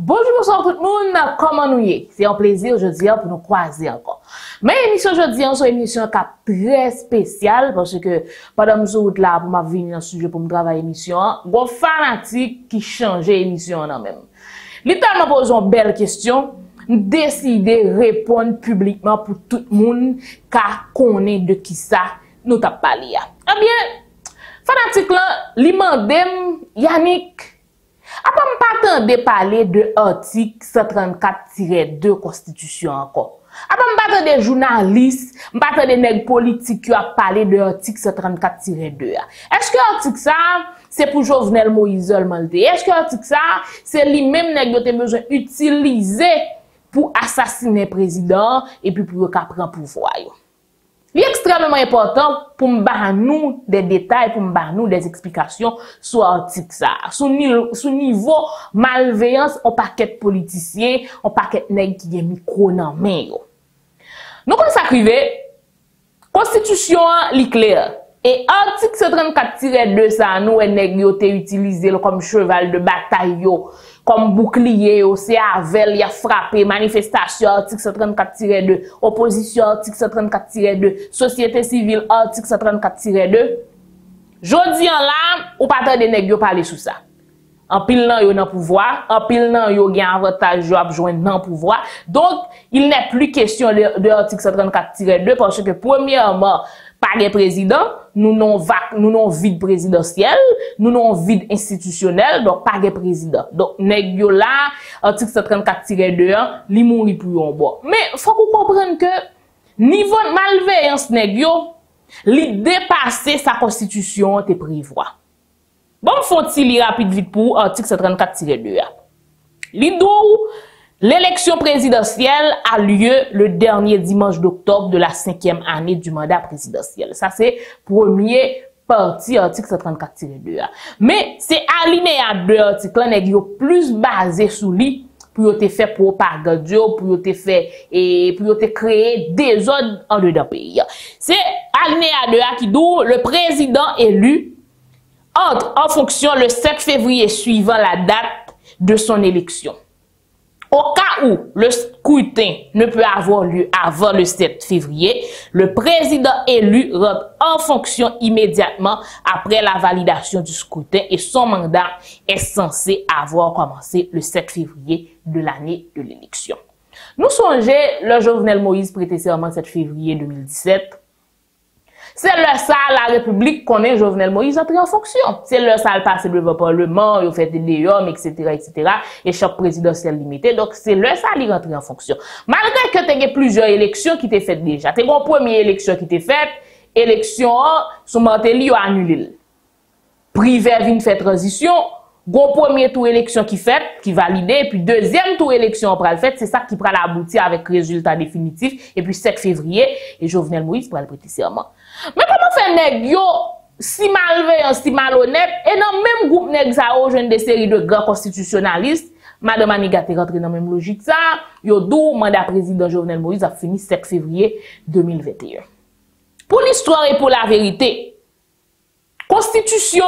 Bonjour, bonsoir tout le monde, comment nous y? C'est un plaisir aujourd'hui pour nous croiser encore. Mais l'émission aujourd'hui, c'est une émission qui est très spéciale parce que pendant que là, pour je venir dans le sujet pour me travailler l'émission, il y a un fanatique qui change l'émission en même. L'État m'a posé une belle question, décidé de répondre publiquement pour tout le monde qui connaît de qui ça nous t'a parlé. Eh bien, fanatique là, l'imandem Yannick. Après, je ne m'attendais pas à parler de l'article 134-2 Constitution encore. Après, je m'attendais des journalistes, je m'attendais des politiques qui ont parlé de l'article 134-2. Est-ce que l'article ça, c'est pour Jovenel Moïse seulement? Est-ce que l'article ça, c'est lui-même qui a besoin d'utiliser pour assassiner le président et puis pour prendre le pouvoir? C'est extrêmement important pour nous des détails, pour nous des explications sur l'article ça. Sous niveau malveillance, on paquet de politiciens, on paquet de nègres qui ont micro dans main. Donc, on s'arrive, Constitution est claire. Et l'article 134-2, ça, nous, les nègres ont utilisé comme cheval de bataille, comme bouclier, c'est avec, il a frappé, manifestation, article 134-2, opposition, article 134-2, société civile, article 134-2. Jodi en là, ou pas de nègres parler sur ça. En pile nan yo nan pouvoir, en pile nan yo gen avantage yo ap joindre nan pouvoir. Donc, il n'est plus question de l'article 134-2 parce que premièrement, par les présidents, nous n'avons vide présidentiel, nous n'avons vide institutionnel, donc par les présidents. Donc, nèg yo là, article 134-2, li mouri pou yon bon. Mais, faut qu'on comprenne que, niveau de malveillance nèg yo, li dépasser sa constitution te prévoit. Bon, faut-il lire rapide vite pour article 134-2. L'idou, l'élection présidentielle a lieu le dernier dimanche d'octobre de la 5e année du mandat présidentiel. Ça, c'est premier parti article 134-2. Mais c'est alinéa 2 article là n'est plus basé sur lui pour te faire propagande, pour te faire et pour te créer des ordres en dedans pays. C'est alinéa 2 qui dit le président élu entre en fonction le 7 février suivant la date de son élection. Au cas où le scrutin ne peut avoir lieu avant le 7 février, le président élu rentre en fonction immédiatement après la validation du scrutin et son mandat est censé avoir commencé le 7 février de l'année de l'élection. Nous songeons le Jovenel Moïse prêté serment 7 février 2017. C'est le ça la République connaît Jovenel Moïse entré en fonction. C'est le ça le passé devant le Parlement, il fait des déhommes, etc., etc., et chaque présidentiel limité. Donc, c'est le ça il rentre en fonction. Malgré que tu as plusieurs élections qui t'es faites déjà. Tu as une première élection qui t'es faite, élection, sous Martelly, a annulé. Privé vient faire transition, gros premier tour élection qui fait, qui validé, puis deuxième tour élection on le fait, c'est ça qui prend l'aboutir avec résultat définitif, et puis 7 février, et Jovenel Moïse prend le prêter serment. Mais comment fait nèg yo si malveillant, si malhonnête, et dans même groupe nèg sao jeune des séries de grands constitutionnalistes, madame Manigat est rentrée dans même logique ça, yo dou mandat président Jovenel Moïse a fini 7 février 2021. Pour l'histoire et pour la vérité, constitution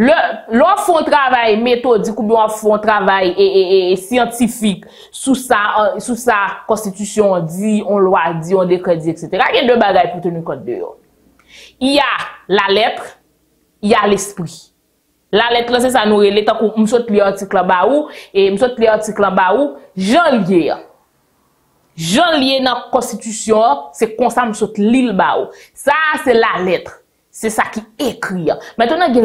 leur font travail méthodique ou bien font travail et scientifique sous sa constitution on dit, on loi dit, on décret dit, etc. Il y a deux bagages pour tenir compte de eux. Il y a la lettre, il y a l'esprit. La lettre c'est ça nous relève tant qu'on saute l'article là-bas ou et saute l'article là-bas ou Jean lié dans la constitution c'est comme ça saute l'île là-bas. Ça c'est la lettre. C'est ça qui écrit. Maintenant, il y a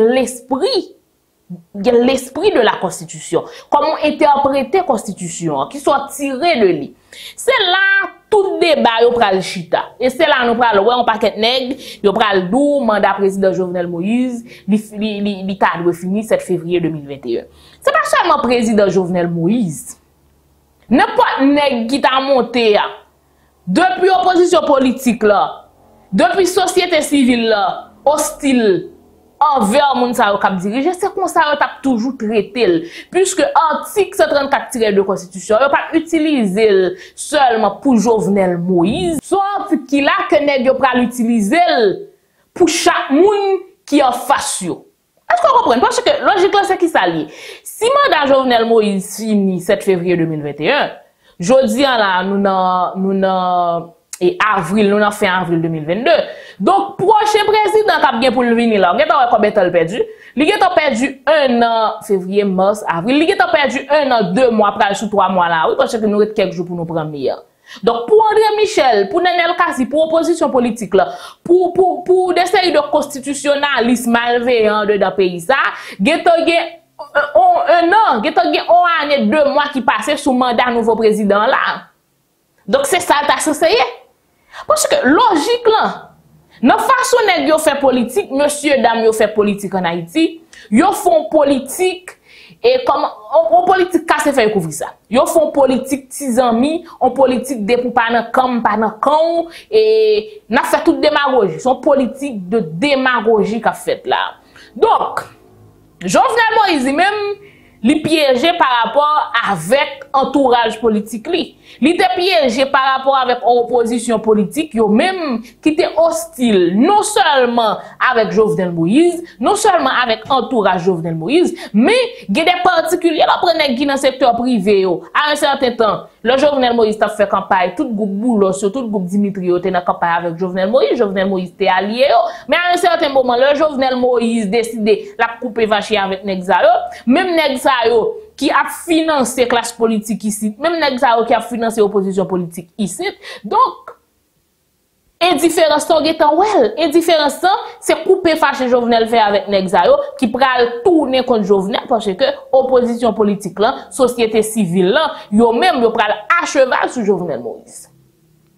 l'esprit de la Constitution. Comment interpréter la Constitution, qui soit tiré de lui. C'est là tout débat, il y a le chita. Et c'est là nous pral ouais, on paquet nègre, il y a le dou, mandat président Jovenel Moïse, il cadre fini 7 février 2021. C'est pas seulement président Jovenel Moïse. N'importe nègre qui t'a monté depuis opposition politique là, depuis société civile là, hostile envers moun sa yo kap dirige, c'est comme ça yo tap toujours traité puisque article 134-2 constitution yo pas utiliser seulement pour Jovenel Moïse, soit article qui là que nèg yo pral utiliser pour chaque moun qui en face yo. Est-ce qu'on comprend? Parce que logique, c'est qui s'allie. Si mandat Jovenel Moïse finit 7 février 2021, jeudi, là, nous fin avril 2022. Donc, prochain président qui a bien pour le venir là, il a perdu. Il a perdu 1 an, février, mars, avril. Il a perdu 1 an, 2 mois, après sous 3 mois là. Oui, parce que nous avons quelques jours pour nous prendre meilleur. Donc, pour André Michel, pour Nenel Kasi, pour opposition politique, là, pour des séries de constitutionnalisme malveillant de pays, ça, il y a 1 an, il y a 1 année, 2 mois qui passent sous mandat nouveau président là. Donc, c'est ça que tu as essayé. Parce que, logique, là, dans la façon dont vous faites politique, monsieur, dame, vous faites politique en Haïti, vous font politique, et comme, on politique, casse fait couvrir ça. Vous font politique, tis amis, on politique, des pour pas dans camp, et, n'a fait toute démagogie. Son politique de démagogie qu'a fait là. Donc, Jovenel Moïse, même, li piégé par rapport avec entourage politique li. Li te piégé par rapport avec opposition politique, yo même qui te hostile, non seulement avec Jovenel Moïse, non seulement avec entourage Jovenel Moïse, mais il y a des particuliers, la prenne qui dans le secteur privé, yo. À un certain temps, le Jovenel Moïse t'a fait campagne, tout groupe Boulossio, tout groupe Dimitriot t'es dans campagne avec Jovenel Moïse t'es allié, yo. Mais à un certain moment, le Jovenel Moïse décide la couper vacher avec Nexao, même Nexao, qui a financé classe politique ici, même Nexao qui a financé opposition politique ici. Donc, indifférence, c'est couper fâché Jovenel fait avec Nexao qui pral tourner contre Jovenel parce que opposition politique, la société civile, là, yo même yo pral à cheval sur Jovenel Moïse.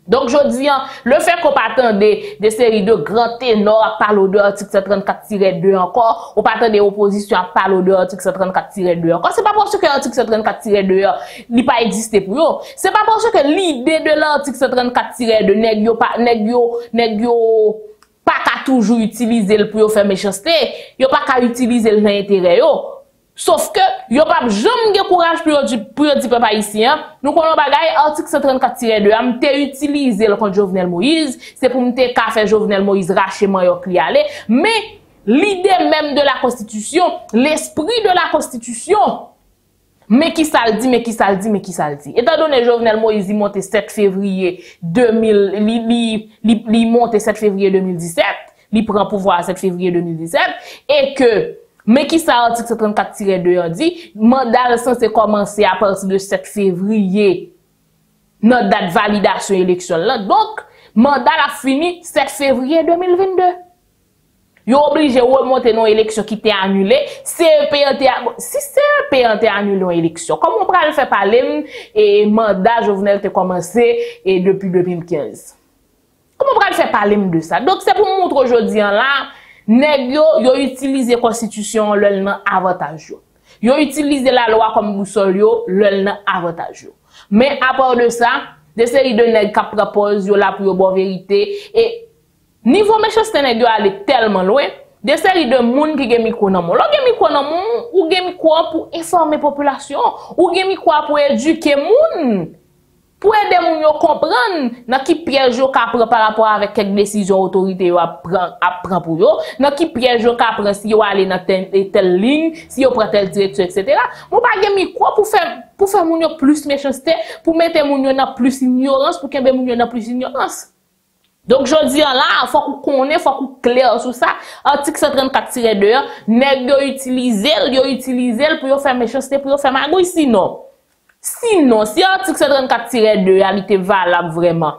Donc, je dis, le fait qu'on pas attend des séries de grands ténors à parler de article 134-2 encore, ou pas attend des oppositions à parler de article 134-2 encore, c'est pas parce que l'article 134-2 n'a pas existé pour eux. C'est pas parce que l'idée de l'article 134-2 n'est pas toujours utilisé pour faire méchanceté, n'a pas qu'à utiliser l'intérêt. Sauf que, yo pas jamais de courage pour yon di peuple haïtien. Nous konon bagay, article 134-2, m'te utilisé le contre Jovenel Moïse. C'est pour m'te ka fè Jovenel Moïse rache man yon kli ale. Mais, l'idée même de la Constitution, l'esprit de la Constitution, mais qui ça le dit. Étant donné Jovenel Moïse, il monte 7 février 2000, il monte 7 février 2017, il prend pouvoir 7 février 2017, et que, mais qui ça, article 134-2 dit, mandat censé commencer à partir de 7 février, notre date validation élection là. Donc, mandat a fini 7 février 2022. Yo obligé remonter nos élections qui t'est annulée. CSPN t'est annulé nos élections. Comment on peut le faire parler, et mandat Jovenel t'est commencé, et depuis 2015. Comment on peut le faire parler de ça? Donc, c'est pour montrer aujourd'hui, là, nèg yo, yo utilise constitution lèl nan avantage yo. Yo utilise la loi comme boussole yo, lèl nan avantage yo. Mais à part de ça, des séries de nèg ka propose yo la pour yo bon vérité, et niveau méchanceté nèg yo aller tellement loin, des séries de moun ki gen micro nan moun. Lò gen micro nan moun, ou gen micro pour informer population, ou gen micro pour éduquer moun. Pour aider moun yo comprendre dans qui piège yo ka prend par rapport avec quelques décisions autorité yo a prend pour yo, dans qui piège yo ka prend si yo aller dans telle ligne, si yo prend telle direction, etc. Mon pa gen micro pour faire moun yo plus méchanceté, pour mettre moun yo dans plus ignorance, pour qu'embé moun yo dans plus ignorance. Donc je dis là, faut qu'on connaisse, faut qu'on clair sur ça. Article 134-2, nèg yo utiliser pour yo faire méchanceté, pour yo faire magouille sinon. Sinon, si l'article 134-2 a été valable vraiment,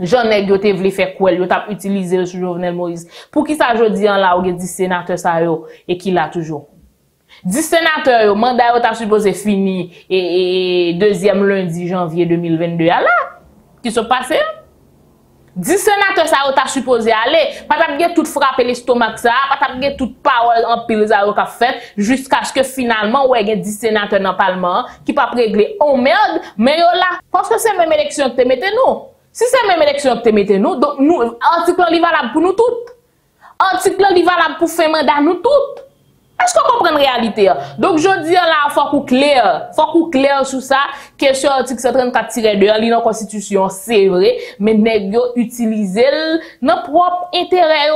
j'en ai que tu voulais faire quoi, tu as utilisé le Jovenel Moïse. Pour qui ça, je dis en là, ou 10 sénateurs ça yo, et qui l'a toujours. 10 sénateurs yo, mandat yo t'a supposé fini, et deuxième lundi janvier 2022, là, qui se passe? 10 sénateurs ça yo t'a supposé aller, pas t'a tout frappé l'estomac ça, pas t'a tout parole en pile ça yo qu'a fait jusqu'à ce que finalement ouais gen 10 sénateurs dans le parlement qui pas régler on merde mais yo là parce que c'est même élection que te mettez nous. Si c'est même élection que te mettez nous, donc nous article li valable pour nous toutes. Article li valable pour faire mandat nous toutes. Est-ce qu'on comprend la réalité? Donc, je dis là, faut qu'on clair sur ça, que sur l'article 134-2, li dans la Constitution, c'est vrai, mais nèg yo utilisez le, dans propre intérêt,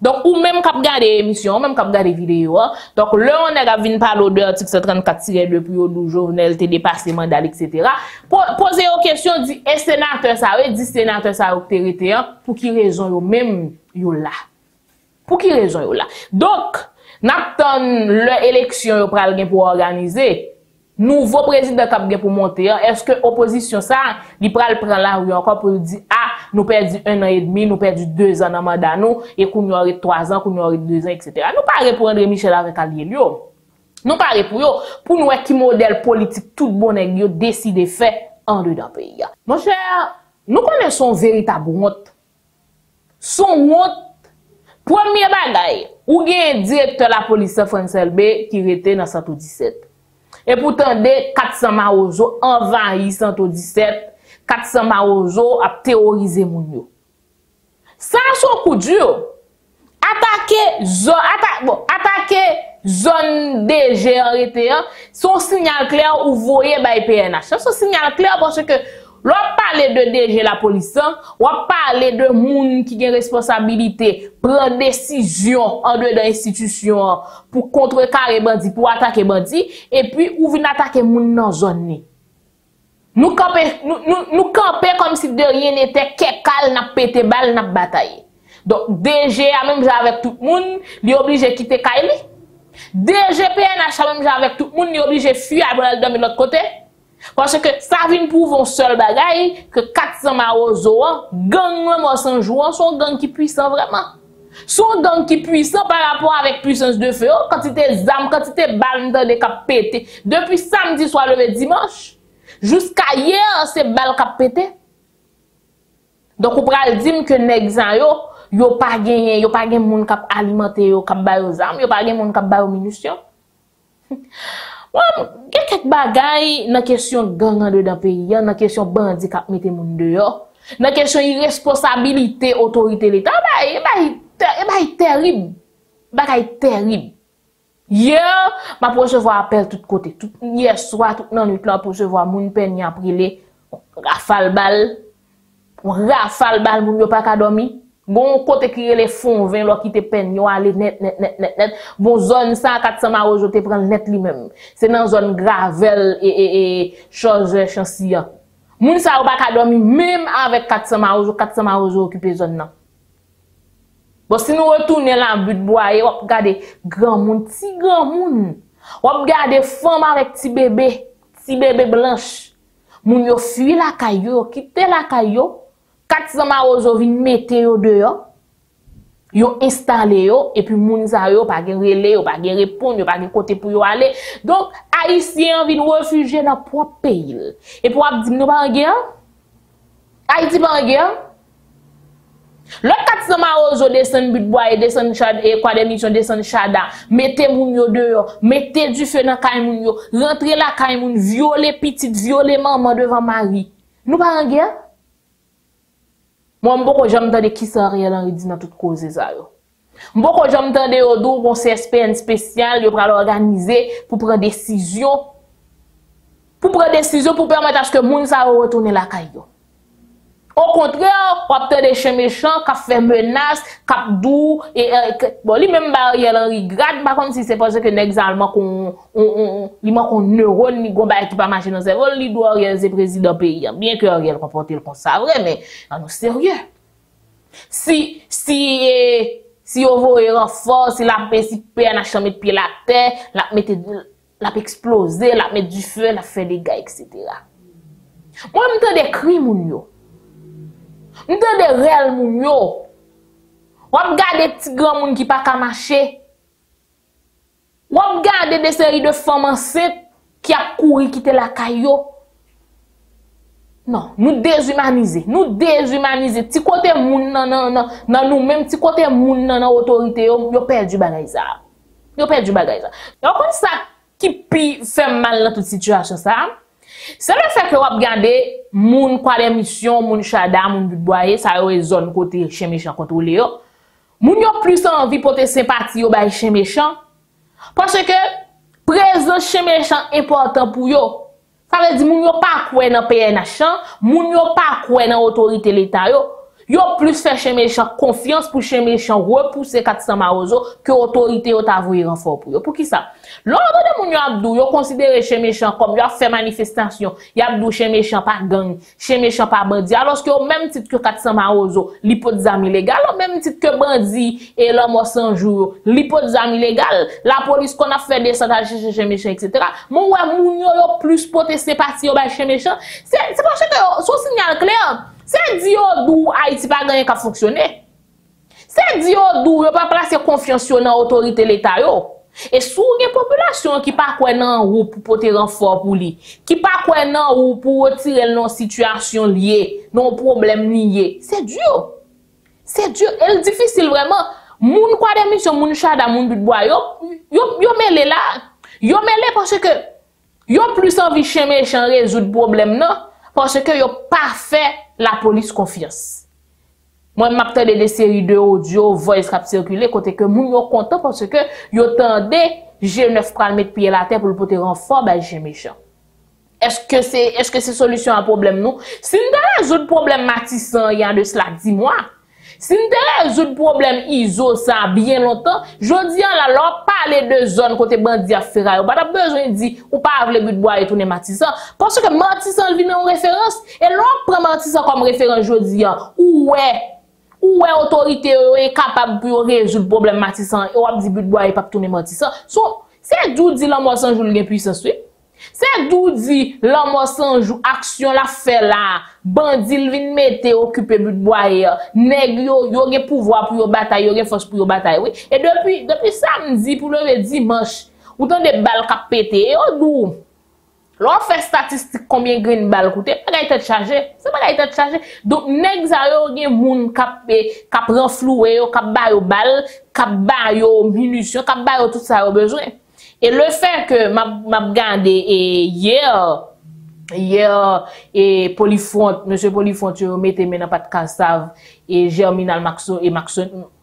Donc, ou même quand vous regardez l'émission, même quand vous regardez vidéo, donc là, on a vu parler de l'article 134-2 pour le journal, te dépassé mandat, etc. Posez aux questions du sénateur, ça, du sénateur, ça, pour qui raison, yo même, yo là. Pour qui raison, yo là. Donc, n'attend l'élection, pour alguien pour organiser. Nouveau président qui pour monter, est-ce que l'opposition, ça, il prend la rue encore pour dire, ah, nous perdu 1 an et demi, nous perdu 2 ans dans mandat, nous, et qu'on y aurait 3 ans, qu'on y aurait 2 ans, etc. Nous parlons pour André Michel avec Ariel. Nous parlons pour nous, qui modèle politique, tout bon, nous décide faire en dedans dans le pays. Mon cher, nous connaissons véritable honte. Son honte, premier bagaille, ou bien directeur de la police François LB qui était dans 117. Et pourtant, des 400 Mawozo envahissent 117, 400 Mawozo a théorisé moun yo. Ça, son coup dur. Attaquer zone, zone DG arrêté, son signal clair ou voyez by PNH. Ça, son signal clair parce que l'on parle de DG la police, on parle de moun qui gen responsabilité, prendre décision en dedans institution pour contrecarrer bandi, pour attaquer bandi, et puis ou vin attaquer moun nan zone. Nous camper comme si de rien n'était, kekal n'a pété balle, n'a bataille. Donc DG même avec tout moun, li obligé quitter Kaili. DG PNH même avec tout moun, li obligé fuir après le de l'autre côté. Parce que ça vient prouver un seul bagaille que 400 Mawozo, gang sans jouant, son gang qui puissant vraiment. Son gang qui puissant par rapport avec puissance de feu, quantité d'armes, quantité de balles dans les cap pété. Depuis samedi soir le dimanche, jusqu'à hier, ces balles cap pété. Donc, on peut dire que Nexao, yo pas gagné, yo pas gagné moun cap alimenté, yo cap bail aux armes, yo pas gagné moun cap bail aux munitions. Ouais, il y a quelques bagailles dans la question de gang dans le pays, dans la question de bandit qui mette les gens dehors, dans la question irresponsabilité, autorité de l'État. C'est terrible. C'est terrible. Hier, je recevoir appel de tous côtés. Hier soir, tout le monde, je recevoir mon père qui a pris les rafales balles. Rafales balles, mon pas qu'à dormir. Bon côté qui les fonds 20 là qui te peine yo aller net bon zone ça 400 Mawozo te prend net lui même c'est dans zone Gravelle et chose chancian moun ça pas ka dormi même avec 400 Mawozo occupé zone là. Bon si nous retourner la but boyer on regarder grand moun petit grand moun on regarder femme avec petit bébé blanche moun yo fuit la caillou quitter la caillou 400 Mawozo vin mette yo dehors, yo installé yo, et puis moun sa yo pa gen relé, yo pa gen répondre, yo pa gen côté pour yo aller. Donc, Haïtien vin refugié dans propre pays. Et pour ap di nou pa en guerre? Haïti pa en guerre? Le 400 Mawozo descend but bois, descend chad, et quoi des missions descend chada, mette moun yo dehors, mette du feu dans kay moun yo, rentre la kay moun, viole petite, viole maman devant mari. Nou pa en guerre? Moi, je me demande qui ça Ariel Henry dit dans toute cause ça yo. Beaucoup j'aime tande yo dou bon CSPN spécial yo pral organiser pour prendre décision pour permettre à ce que moun sa retourner la caille yo. Au contraire, on obtient des chiens méchants qui fait menace, qui dou et bon lui même Ariel Henry grade pas comme si c'est parce que n'exalement qu'on li manque un neurone ni gomba qui pas marcher dans cerveau, li doit Ariel c'est président pays. Bien que Ariel comporte le comme ça vrai mais en sérieux. Si on voit renfort, si la PNH met pied la terre, la exploser, la mettre du feu, la faire des gars etc. Moi même temps des crimes moun yo. Nous avons des réels moun yo. Ou regarder des petits grands moun qui pas ka marcher. Ou regarder des séries de femmes enceintes qui a couru quitter la caillou. Non, nous déshumaniser. Nous déshumaniser. Ti côté moun nan nous même ti côté moun nan autorité yo perdu bagay ça. Yo perdu bagay ça. Donc comme ça qui pi fait mal dans toute situation ça. C'est le fait que vous regardez, moun kwa les missions, moun chada, moun budboye, ça yo e zone côté chien méchant contrôlé yo. Moun yo plus envie porter sympathie yo bay chien méchant parce que présence chien méchant important pour yo. Ça veut dire moun yo pas croire dans PNH, moun yo pas croire dans autorité l'État yo. Yo plus fait chez méchant confiance pour chez méchant repousser 400 Mawozo que autorité ont avoué renfort pour yo. Pour qui ça? L'ordre de moun yo Abdou, yo considéré chez méchant comme yo a fait manifestation. Yo Abdou chez méchant pas gang, chez méchant pas bandit. Alors que au même titre que 400 Mawozo, l'hypothèse illégale, au même titre que bandit et l'homme 100 jours, l'hypothèse illégale, la police qu'on a fait descendre chez méchant, etc. Mon ouais moun yo plus poté sympathie au chez méchant. C'est parce que son signal clair. C'est dire d'où Haïti pas gagné qu'à fonctionner. C'est dire d'où yo pas placer confiance dans autorité l'État yo. Et sous une population qui pas quoi nan ou pour porter renfort pour lui, qui pas quoi nan ou pour retirer non situation liée, non problème lié. C'est dur. C'est dur, elle difficile vraiment. Moun quoi des missions, moun chada, moun but bois yo mêlé là. Yo mêlé parce que yo plus envie chez méchant résoudre problème non. Parce que yo pas fait la police confiance. Moi m'attend des séries de audio voice qui circuler côté que moun yo content parce que yo tendait G9 pral mettre pied la terre pour le porter renfort ba G méchant. Est-ce que c'est solution à problème nous? Si nous résoudre problème Martissant il y a de cela 10 mois. Si nous résoudre problème ISO ça bien longtemps, jodi an la leur parler de zone côté bandi a ferraille, pas besoin dit ou pas vle but bois et tourner Martissant parce que Martissant vient en référence et l'on prend Martissant comme référence jodi an. Ouais autorité est capable pour résoudre problème Martissant et on dit but bois et pas tourner Martissant. C'est d'où dit l'homme sans jour gain puissance. C'est d'où dit l'homme sans jour action la fait là. Bandit vin mette occuper but boyer nèg yo gen pouvoir pour yo bataille yo gen force pour yo bataille oui et depuis samedi pour le dimanche ou tant des balles cap pété yo dou l'on fait statistique combien green balle coûte pas tête chargé c'est pas tête chargé donc nèg ça yo gen moun cap renflouer yo cap ba yo balle cap ba yo munitions cap ba yo tout ça yo besoin et le fait que m'a regardé hier et Polyfront, monsieur Polyfront tu mettez maintenant pas de Cassav et Germinal Maxo et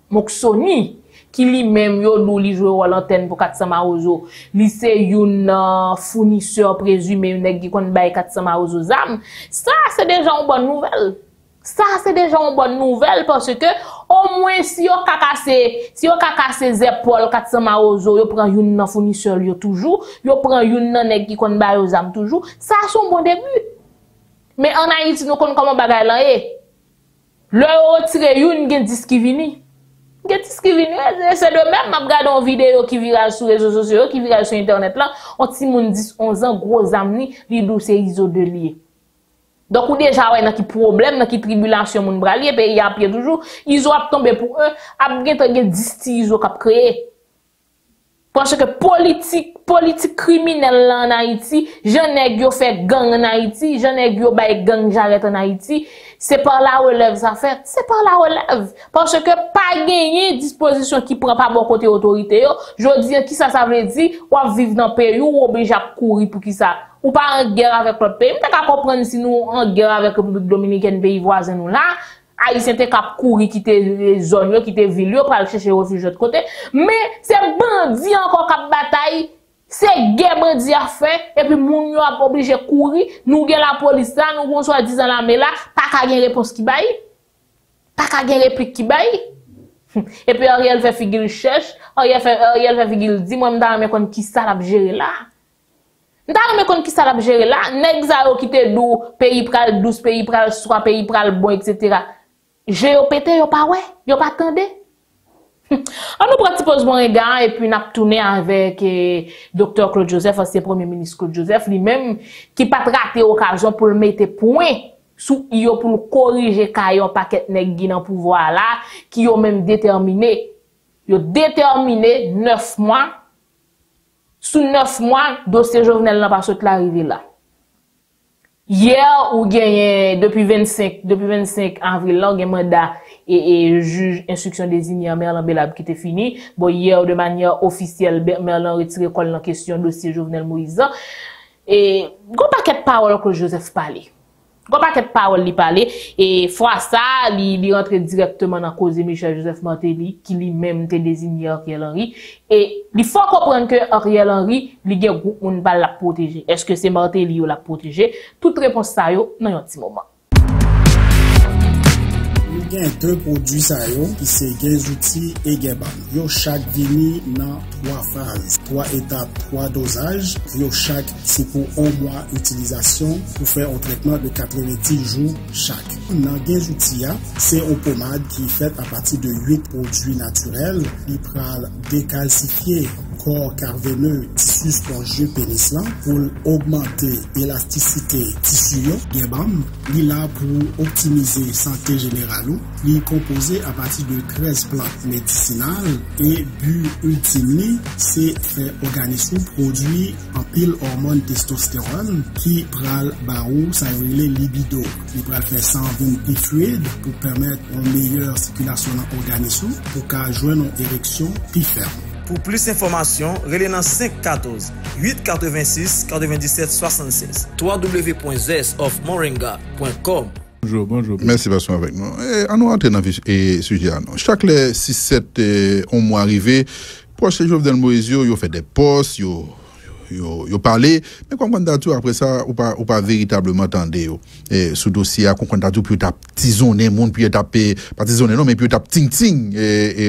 Moxoni qui lui-même yo nou li joue à l'antenne pour 400 Mawozo li c'est une fournisseur présumé nèg qui konn bay 400 Mawozo zam ça c'est déjà une bonne nouvelle. Ça c'est déjà une bonne nouvelle parce que au moins si on casse épaule 400 Mawozo, yo prend une nan fournisseur yo toujours, yo prend une nan nèg qui konn ba yo zam toujours, ça son bon début. Mais en Haïti nous konn comment bagay lan e. Le retire une gen dis ki vini. Gen dis ki vini, c'est de même m'a regarder une vidéo qui virale sur réseaux sociaux, qui virale sur internet là, on ti moun 10 11 ans gros amni, li dou c'est iso de lié. Donc ou déjà ouais nan ki problème nan ki tribulation moun bralier pays a pied toujours ils ont tombé pour eux a gen 10 ti iso k'ap créé parce que politique criminelle en Haïti j'en nèg yo fait gang en Haïti j'en nèg yo bay gang j'arrête en Haïti c'est par la relève ça fait c'est par la relève parce que pas gagner disposition qui prend pas bon côté autorité yo jodi qui ça veut dire ou vivre dans pays ou obligé à courir pour qui ça ou pas en guerre avec l'autre pays. M'ta ka comprendre si nous en guerre avec République Dominicaine pays voisin nous là, Haïtien te ka courir quitter les zones yo, quitter ville yo pour aller chercher refuge de l'autre côté, mais c'est bandit encore cap bataille, c'est guerre bandit a fait et puis moun yo a obligé courir, nous gen la police là, nous gon soi-disant la mais là, pas ka gen réponse qui baï. Pas ka gen réplique qui baï. Et puis Ariel fait figure cherche, Ariel fait figure dit moi m'da mais kon qui ça l'a gérer là. Ndame kon ki sa la gérer là, nèg sa yo ki te dou, pays pral 12 pays pral 3 pays pral bon etc. J'ai yo pété yo pa wè, yo pa tande. On nous prend petit pause bon regard et puis n'a tourner avec docteur Claude Joseph, ancien premier ministre Claude Joseph lui-même qui pas raté occasion pour le mettre point sous yo pour le corriger kayon paquet nèg gi nan pouvoir là qui yo même déterminé. Yo déterminé 9 mois sous 9 mois, dossier Jovenel n'a pas sauté l'arrivée là. Hier, ou gagné depuis 25 avril, là, on a mandat et juge instruction désigné Merlan Bélabre qui était fini. Bon, hier, de manière officielle, Merlan retiré colle en question dossier Jovenel Moïse. Et, gros paquet de paroles que Joseph parlait. Gros paquet de paroles lui parlait. Et, fois ça, il rentre directement dans cause de Michel Joseph Martelly, qui lui-même était désigné Ariel Henry. Et, il faut comprendre que Ariel Henry, il y a un groupe qui va la protéger. Est-ce que c'est Martelly ou la protéger? Toute réponse ça yo, dans un petit moment. gen deux produits ça yo qui c'est gen outils et gen bam. Yo chaque vini dans trois phases, trois étapes, trois dosages. Yo chaque c'est pour un mois utilisation pour faire un traitement de 90 jours chaque. Dans gen outils a, c'est une pommade qui est faite à partir de 8 produits naturels, qui pral décalcifier corps carveineux, tissu spongieux pénis là pour augmenter élasticité tissu gen bam, li là pour optimiser santé générale. Li composé à partir de 13 plantes médicinales et but ultime c'est faire organisme produit en pile hormone testostérone qui pral barou ça relé libido, qui pral faire 120 pieds fluides pour permettre une meilleure circulation dans l'organisme pour qu'à joindre une érection plus ferme. Pour plus d'informations, relais dans 514 886 97 76 www.zesofmoringa.com. Bonjour, bonjour. Merci d'être avec nous. À nous entrer dans le sujet. Chaque 6-7 mois arrivé, proche de Jovenel Moïse, il fait des posts, il parle, mais comme candidature après ça, ou pas véritablement attendez. Sous dossier, comme candidature, puis tape tisonner, monde, puis taper, pas tisonner, non, mais puis tape ting-ting,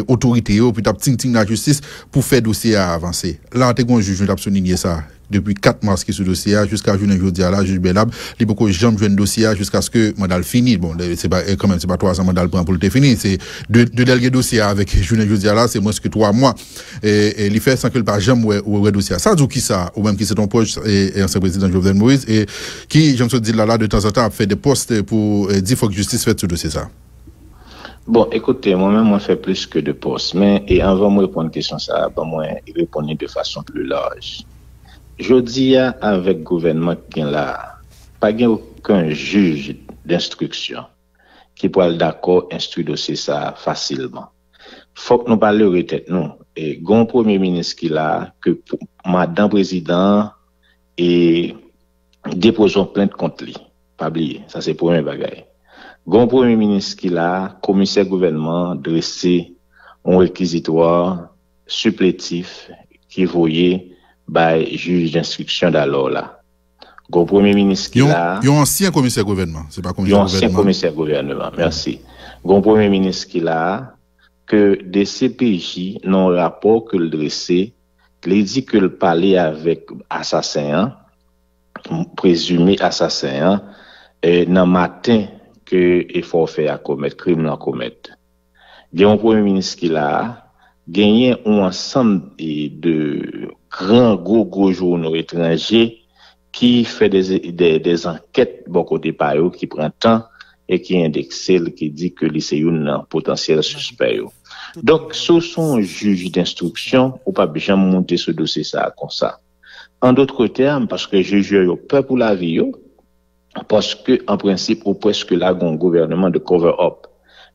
autorité, puis tape ting-ting la justice pour faire dossier à avancer. Là, tu es un juge, je vais souligner ça. Depuis 4 mars qui est ce dossier jusqu'à aujourd'hui à la juge Bélabre, il n'y a pas de gens qui ont dossier jusqu'à ce que mandat fini. Bon, c'est pas quand même, c'est pas 3 ans mandats pour le fini. C'est deux délégués dossiers avec juge aujourd'hui à la, c'est moins que 3 mois. Et il fait sans que le pas jamais ou le dossier. Ça, c'est qui ça, ou même qui c'est ton poste et ancien président Jovenel Moïse, et qui, j'aime se dire là, de temps en temps, a fait des postes pour dire faut que justice fait ce dossier ça. Bon, écoutez, moi-même, moi, je fais plus que de postes. Mais, et avant de répondre à la question, ça, ben, moi, je répondre de façon plus large. Je dis avec le gouvernement qui est là, pas aucun juge d'instruction qui peut être d'accord instruire dossier ça facilement. Faut que nous parlions de tête, nous. Et grand premier ministre qui est là, que madame président et déposons plainte contre lui. Pas oublier, ça c'est le premier bagage. Grand premier ministre qui est là, commissaire gouvernement dressé un réquisitoire supplétif qui voyait by juge d'instruction d'alors là. Go premier ministre qui là. Yon ancien commissaire gouvernement, c'est pas commissaire gouvernement. Yon ancien commissaire gouvernement, merci. Go premier ministre qui là, que des CPJ non rapport que le dressé, les dit que le parler avec assassin, présumé assassin, dans matin que il faut faire à commettre, crime à commettre. Yon premier ministre qui là, gagné un ensemble de grands gros journaux étrangers qui fait des enquêtes beaucoup de payo qui prend temps et qui indexe qui dit que c'est un potentiel suspect. Donc ce sont juges d'instruction ou pas besoin de monter ce dossier ça comme ça. En d'autres termes, parce que juge yo peur pour la vie yo, parce que en principe ou presque là un gouvernement de cover up.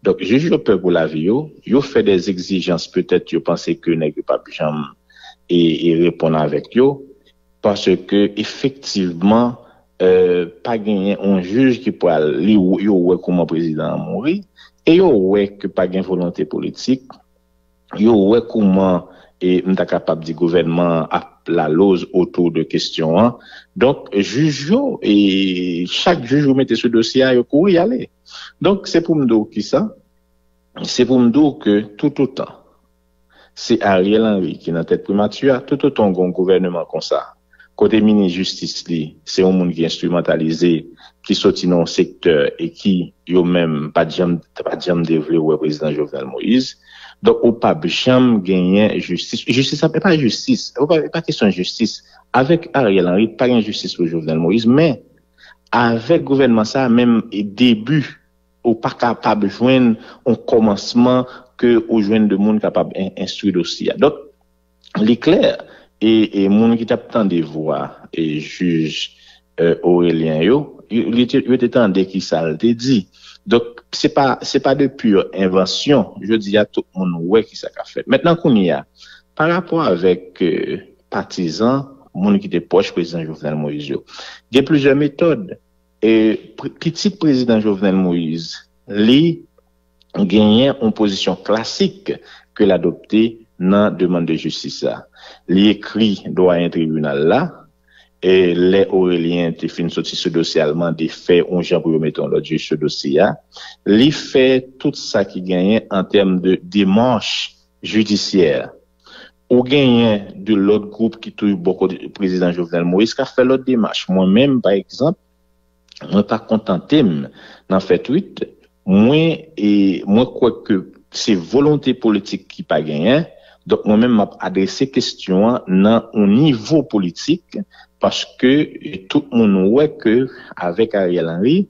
Donc juge yo peur pour la vie yo, yo fait des exigences peut-être yo pensez que n'est pas besoin et répondre avec eux parce que effectivement pas gagné un juge qui peut aller ou comment président mourir et ouais que pas gagné volonté politique ouais comment et m'ta capable du gouvernement à la lose autour de questions hein. Donc juge yo, et chaque juge vous mettez ce dossier à courir aller. Donc c'est pour me dire qui ça, c'est pour me dire que tout autant c'est Ariel Henry qui est dans tête primature, tout autant qu'on gouvernement comme ça. Côté ministre justice, c'est un monde qui est instrumentalisé, qui sortit dans le secteur et qui, yo même, pas de jam développé président Jovenel Moïse. Donc, au pas de jam gagner justice. Justice, ça peut pas justice. Pas question de justice. Avec Ariel Henry, pas de justice pour Jovenel Moïse, mais avec gouvernement ça, même début, ou pas capable de joindre un commencement que ou joindre de monde capable d'instruire dossier. Donc, l'éclair et monde qui t'attend de voir et juge Aurélien yo, il t'attendait qui ça le dit. Donc, c'est pas de pure invention. Je dis à tout le monde ouais qui ça qu'a fait. Maintenant qu'on y a par rapport avec partisans, monde qui était proche président Jovenel Moïse. Il y a plusieurs méthodes et petit président Jovenel Moïse, lui gagner une position classique que l'adopter dans demande de justice. L'écrit doit un tribunal là et les Auréliens qui finissent ce dossier allemand, des faits, on j'en pour mettre en l'autre ce dossier, les faits, tout ça qui gagne en termes de démarche judiciaire. Ou gagne de l'autre groupe qui touche beaucoup de président Jovenel Moïse, qui a fait l'autre démarche. Moi-même, par exemple, je n'ai pas contenté d'en faire tweet. Moi, quoi que c'est volonté politique qui n'a pas gagné. Donc, moi-même, m'a adressé question non, au niveau politique, parce que tout le monde voit que, avec Ariel Henry,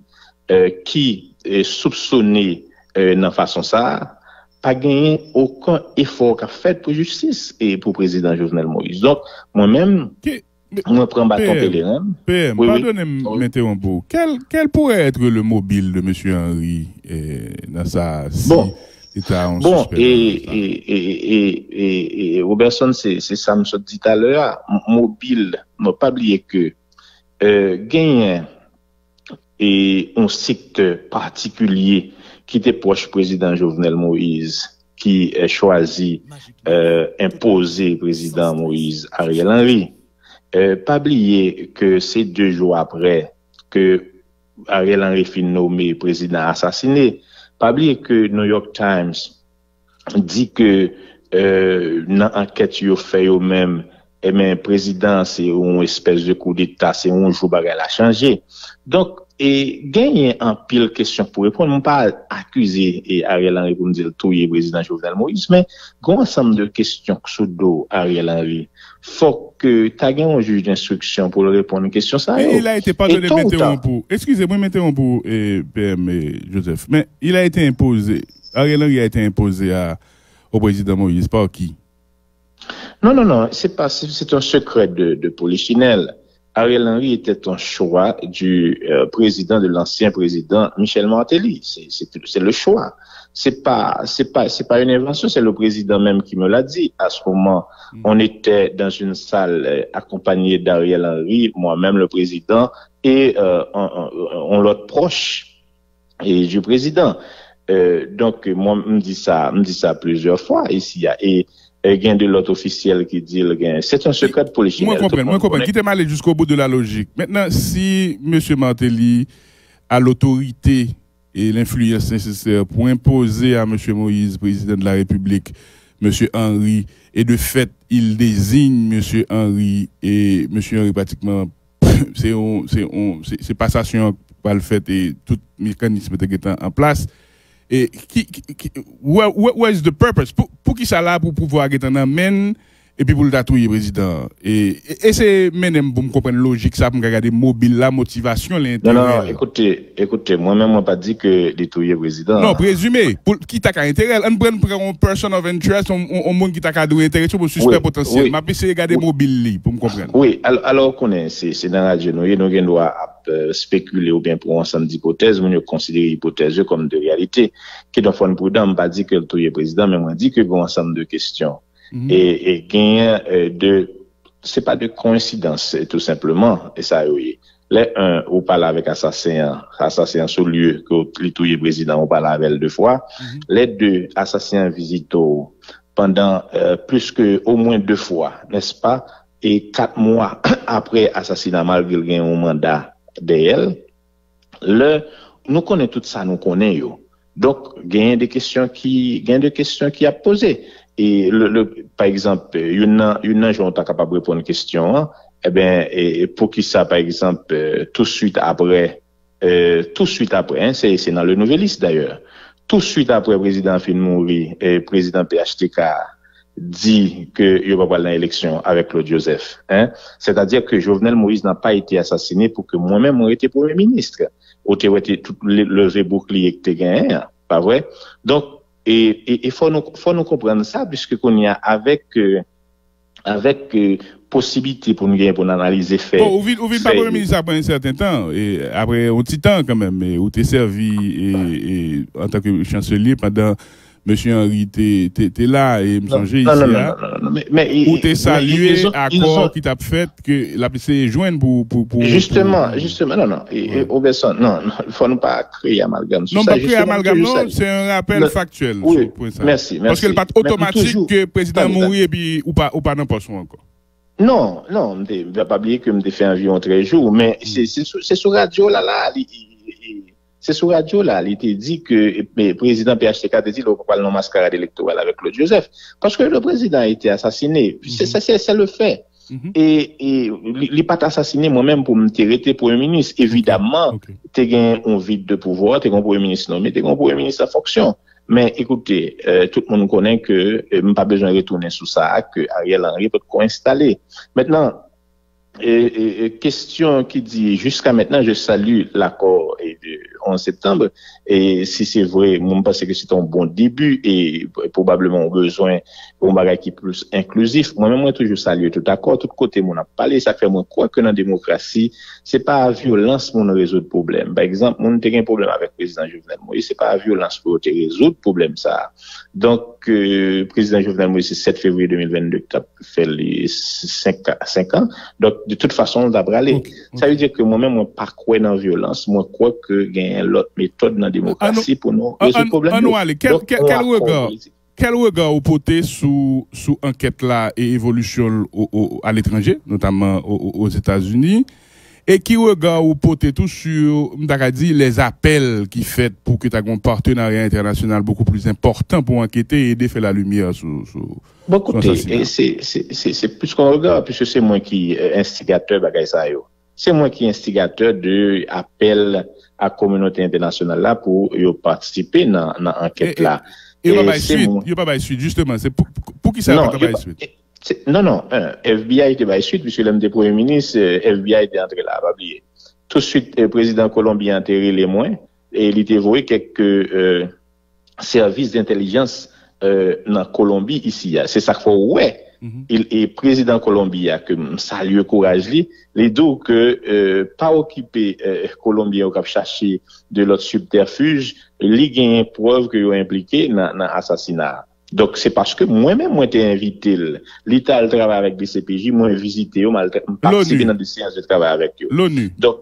qui est soupçonné, dans façon ça, pas gagné aucun effort qu'a fait pour justice et pour président Jovenel Moïse. Donc, moi-même, moi, prends bâton pèlerin. PM, oui, pardonnez-moi, m'interrompre. Quel pourrait être le mobile de M. Henry, dans sa... Bon. Bon, et Robertson, c'est ça me dit tout à l'heure, mobile, ne pas oublier que gagne et un secteur particulier qui était proche président Jovenel Moïse, qui est choisi imposer président Moïse Ariel Henry. Pas oublier que c'est 2 jours après que Ariel Henry fut nommé président assassiné. Pas oublier que New York Times dit que dans l'enquête qu'ils ont fait eux-mêmes, eh bien, président, c'est une espèce de coup d'État, c'est un jour bagarre à changer. Donc, et gagner en pile question pour répondre, non pas accuser et Ariel Henry pour nous dire tout le président Jovenel Moïse, mais grand ensemble de questions sous dos Ariel Henry. Faut que tu aies un juge d'instruction pour répondre à une question ça. Mais il a été, pardonné, m'interrompre. Excusez-moi, m'interrompre, PM Joseph. Mais il a été imposé, Ariel Henry a été imposé au président Moïse, par qui? Non, c'est un secret de polichinelle. Ariel Henry était un choix du président, de l'ancien président Michel Martelly. C'est le choix. C'est pas une invention, c'est le président même qui me l'a dit. À ce moment, on était dans une salle accompagnée d'Ariel Henry, moi-même le président, et on l'autre proche et du président. Donc, moi, me dit ça plusieurs fois ici. Et gain de l'autre officiel qui dit le gain. C'est un secret politique. Moi, je comprends. Quittez-moi aller jusqu'au bout de la logique. Maintenant, si M. Martelly a l'autorité et l'influence nécessaire pour imposer à M. Moïse, président de la République, M. Henry, et de fait, il désigne M. Henry, et M. Henry, pratiquement, c'est passation par le fait et tout mécanisme est en place. Et what is the purpose? Pour qui ça là, pour pouvoir être en amène, et puis pour le tatouer, président. Et c'est même, pour me comprendre logique, ça, pour me regarder mobile, la motivation, l'intérêt. Non, écoutez, moi-même, on pas dit que détruire président. Non, présumé, pour qui t'a qu'à intérêt, on prend un person of interest, on monde qui t'a qu'à douer intérêt, pour suspect potentiel. Ma puis c'est regarder mobile, pour me comprendre. Oui, alors qu'on est, c'est dans la génouille, nous avons droit à spéculer ou bien pour ensemble d'hypothèses, on considère l'hypothèse comme de réalité. Qui doit faire prudent, on pas dit que le tout président, mais on dit que bon ensemble de questions. Et gain c'est pas de coïncidence, tout simplement, et ça, oui. Les un, on parle avec assassin sur lieu, que le président, on parle avec 2 fois. Les deux, assassin visito, pendant, plus que, au moins 2 fois, n'est-ce pas? Et 4 mois après assassinat, malgré le gain au mandat d'elle, nous connaissons tout ça, nous connaissons, donc, gain des questions qui a posé. Et par exemple, une gens pas capable de répondre à une question, hein? Eh ben, et pour qui ça, par exemple, tout de suite après, hein, c'est dans le Nouveliste d'ailleurs, tout de suite après, président Finmouri et président PHTK dit que il va pas aller dans l'élection avec Claude Joseph, hein? C'est-à-dire que Jovenel Moïse n'a pas été assassiné pour que moi-même on été premier ministre. Au théorie, tout le bouclier que gagné, pas vrai? Donc, et faut nous comprendre ça, puisque qu'on y a avec possibilité pour nous gagner, pour analyser fait. Bon, vous vivez pas premier ministre après un certain temps, et après un petit temps quand même, et vous t'es servi, et en tant que chancelier pendant Monsieur Henry, t'es là, et me songe ici, mais où t'es salué à quoi qui t'a fait que la PC joigne pour. Justement, non. Et Oberson, non, il faut nous pas créer amalgame. Non, pas créer amalgame, non, c'est un rappel factuel. Oui, merci. Parce que le pas automatique que le président mourit et puis, ou pas, n'en pense encore. Non, non, je ne vais pas oublier que je fais environ 13 jours, mais c'est sur radio là, c'est sur radio là, il était dit que le président PHTK a dit qu'on parle de mascarade électorale avec Claude Joseph, parce que le président a été assassiné, c'est le fait. Et il n'est pas assassiné moi-même pour me traiter Premier ministre. Évidemment, tu as un vide de pouvoir, tu as un Premier ministre nommé, tu as un Premier ministre en fonction. Mais écoutez, tout le monde connaît que pas besoin de retourner sous ça, que Ariel Henry peut co-installer. Maintenant, question qui dit, jusqu'à maintenant, je salue l'accord du 11 septembre, et si c'est vrai, moi, je pense que c'est un bon début, et probablement on a besoin d'un bagage qui est plus inclusif. Moi-même, moi, toujours salue tout accord, tout côté, mon a parlé, ça fait moi croire que dans la démocratie, c'est pas à violence qu'on résout le problème. Par exemple, on a un problème avec le président Jovenel Moïse, c'est pas à violence pour résoudre le problème, ça. Donc, le président Jovenel Moïse, c'est 7 février 2022 que tu as fait les 5 ans. Donc, de toute façon, on a bralé. Ça veut dire que moi-même, je ne crois pas dans la violence. Je crois qu'il y a l'autre méthode dans la démocratie pour nous résoudre le problème. Quel regard vous portez sur l'enquête-là et l'évolution à l'étranger, notamment aux États-Unis? Et qui regard vous portez tout sur les appels qui faites pour que tu aies un partenariat international beaucoup plus important pour enquêter et aider à faire la lumière sur l'assassinat? C'est plus qu'on regarde, puisque c'est moi qui instigateur bagay sa yo. C'est moi qui instigateur de appel à la communauté internationale là pour participer dans l'enquête là. Il n'y a pas de suite, justement. C'est pour qui ça n'a pas de suite? Non, non, FBI était par suite, puisque l'homme des premiers ministres, FBI était entré là, pas oublier. Tout de suite, le président colombien enterré les moins, et il était voué quelques services d'intelligence dans Colombie, ici. C'est ça qu'il faut, ouais. Il est président colombien, que ça lui encourage, les deux que pas occupé colombien au cap chercher de l'autre subterfuge, il y a une preuve qu'il est impliqué dans l'assassinat. Donc, c'est parce que moi-même, moi, t'ai invité, l'État, le travail avec les CPJ, moi, visité, moi, participé dans des séances de travail avec eux. L'ONU. Donc,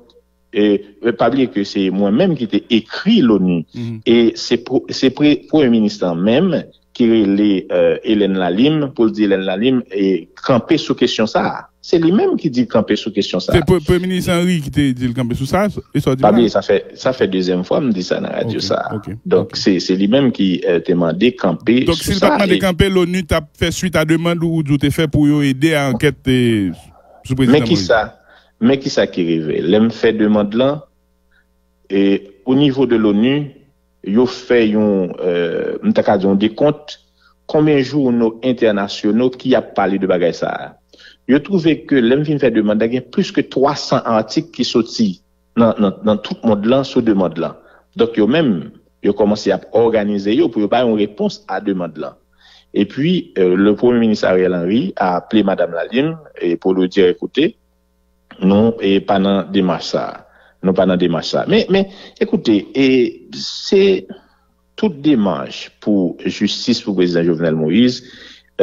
pas oublier que c'est moi-même qui t'ai écrit l'ONU. Et c'est Premier ministre même qui relève Hélène Lalime, pour dire Hélène Lalime, et camper sous question ça. C'est lui-même qui dit camper sous question ça. C'est le Premier ministre Henry qui t'a dit camper sous ça? Ça fait deuxième fois que je dis ça dans la radio. Donc, c'est lui-même qui t'a demandé camper sous ça. Donc, s'il n'a pas demandé camper, l'ONU t'a fait suite à demande ou t'a fait pour aider à enquêter sous président. Mais qui ça qui arrive? L'homme fait demande là, et au niveau de l'ONU, il a fait un décompte combien de journaux internationaux qui a parlé de bagaille ça. Je trouvais que l'Emvin fait demander, il y a plus que 300 articles qui sortis dans tout le monde là, sur demande là. Donc, eux-mêmes, ils ont commencé à organiser pour avoir une réponse à demande là. Et puis, le Premier ministre Ariel Henry a appelé Madame Lalime et pour lui dire, écoutez, non, et pas dans démarche ça. Non, pas dans démarche ça. Mais, écoutez, et c'est toute démarche pour justice pour le président Jovenel Moïse,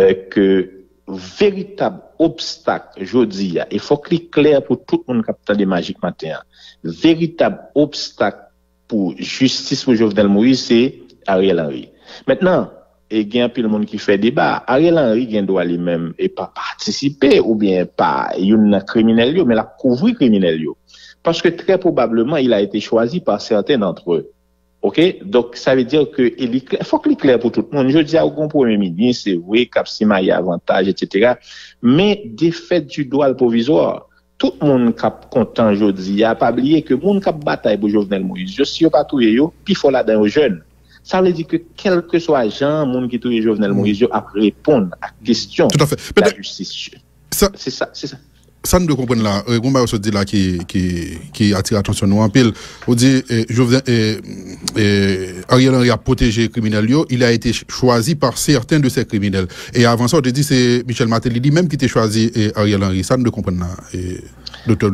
que véritable obstacle, je dis, il faut que c'est clair pour tout le monde captant des magiques matin. Véritable obstacle pour justice pour Jovenel Moïse, c'est Ariel Henry. Maintenant, il y a un peu de monde qui fait débat. Ariel Henry, il doit lui-même et pas participer ou bien pas, il y a un criminel, mais il a couvert criminel. Parce que très probablement, il a été choisi par certains d'entre eux. OK? Donc, ça veut dire que il faut qu'il clair pour tout le monde. Je dis au Premier ministre, c'est vrai, Capsima, il y a avantage, etc. Mais, défaite du doigt provisoire. Tout le monde qui est content, je dis, il n'y a pas oublié que le monde qui bataille pour Jovenel Moïse, je suis pas tout yo, puis il faut la donner aux jeunes. Ça veut dire que quel que soit le monde qui touche Jovenel Moïse, il a répondre à la question de la justice. C'est ça, c'est ça. Ça nous comprend là, Gomba se dit là qui attire l'attention nous en pile. On dit Ariel Henry a protégé les criminels, il a été choisi par certains de ces criminels. Et avant ça, on te dit c'est Michel Martelly lui-même qui était choisi et Ariel Henry. Ça nous comprend là, docteur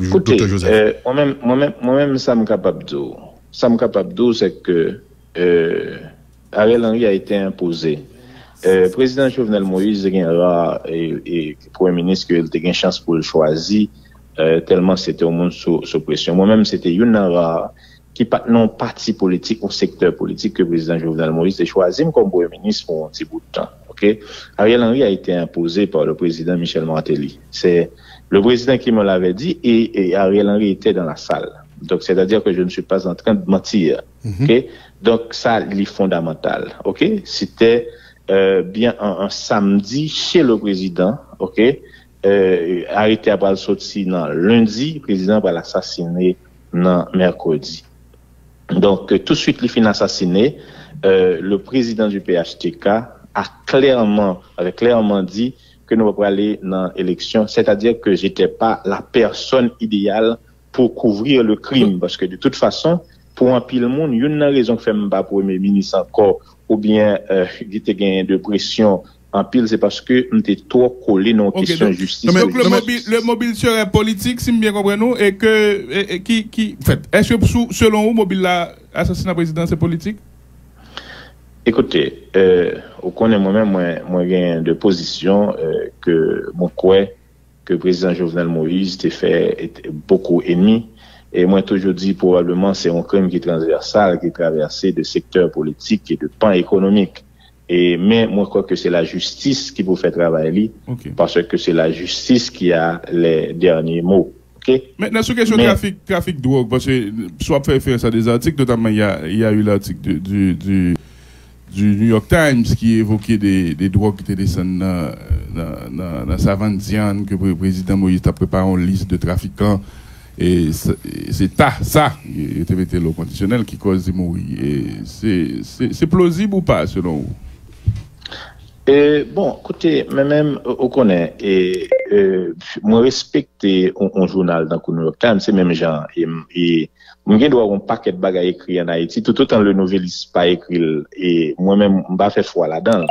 Joseph. Moi-même, ça me capable de. Ça me capable de, c'est que Ariel Henry a été imposé. Président Jovenel Moïse, il y a et Premier ministre, il a eu une chance pour le choisir, tellement c'était au monde sous pression. Moi-même, c'était une rare qui non parti politique ou secteur politique que le président Jovenel Moïse a choisi comme Premier ministre pour un petit bout de temps. OK? que Ariel Henry a été imposé par le président Michel Martelly. C'est le président qui me l'avait dit et Ariel Henry était dans la salle. Donc, c'est-à-dire que je ne suis pas en train de mentir. Okay? Donc, ça, il est fondamental. Okay? C'était bien un samedi chez le président. Okay? Arrêté à Boulossio dans lundi, le président va l'assassiner dans mercredi. Donc, tout de suite, il finit assassiné. Le président du PHTK avait clairement dit que nous allons aller dans l'élection, c'est-à-dire que j'étais pas la personne idéale pour couvrir le crime, parce que de toute façon, pour un pile monde, il y a une raison que fait pas premier ministre encore, ou bien il était gagné de pression en pile, c'est parce que on était trop collé dans okay, question de justice. Donc le mobile serait politique, si bien comprenons, et que qui en fait, est-ce que selon vous, mobile là, assassinat président, c'est politique? Écoutez, on connaît moi-même, moi j'ai de position que mon quoi que le président Jovenel Moïse t'a fait beaucoup ennemi. Et moi, toujours dit, probablement, c'est un crime qui est transversal, qui est traversé de secteurs politiques et de pans économiques. Et, mais moi, je crois que c'est la justice qui vous fait travailler, okay, parce que c'est la justice qui a les derniers mots. Okay? Maintenant, sur la question du trafic de drogue, parce que soit faire ça des articles, notamment, il y a eu l'article du New York Times qui évoquait des drogues qui étaient descendues dans Savantiane, que le président Moïse a préparé une liste de trafiquants. Et c'est ça, il était le conditionnel qui cause de mourir. C'est plausible ou pas, selon vous? Bon, écoutez, même on connaît, et moi respecte un journal dans le New York Times, c'est même genre, et moi dois avoir un paquet de bagages écrits en Haïti, tout autant le Nouveliste pas écrit, et moi-même, je ne pas faire foi là-dedans.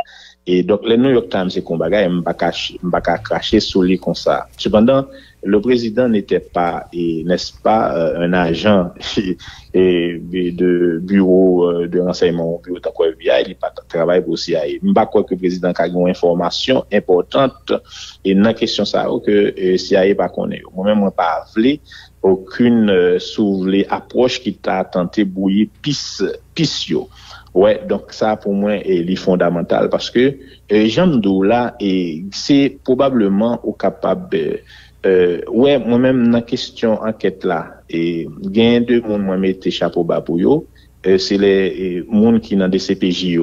Et donc, le New York Times, c'est qu'on bagaille, je ne vais pas cracher sous lui comme ça. Cependant, le président n'était pas, n'est-ce pas, un agent et de bureau de renseignement, bureau de FBI, il travaille pour CIA. Je ne crois pas que le président a une information importante et dans la question ça, que CIA pas connaît. Moi-même, je n'ai pas appelé aucune souvelée approche qui t'a tenté bouillir pissio. Ouais, donc ça pour moi est fondamental parce que Jean Doula et c'est probablement au capable ouais moi-même dans question enquête là et gain de monde moi mettre chapeau bas pour yo c'est les monde qui dans des CPJ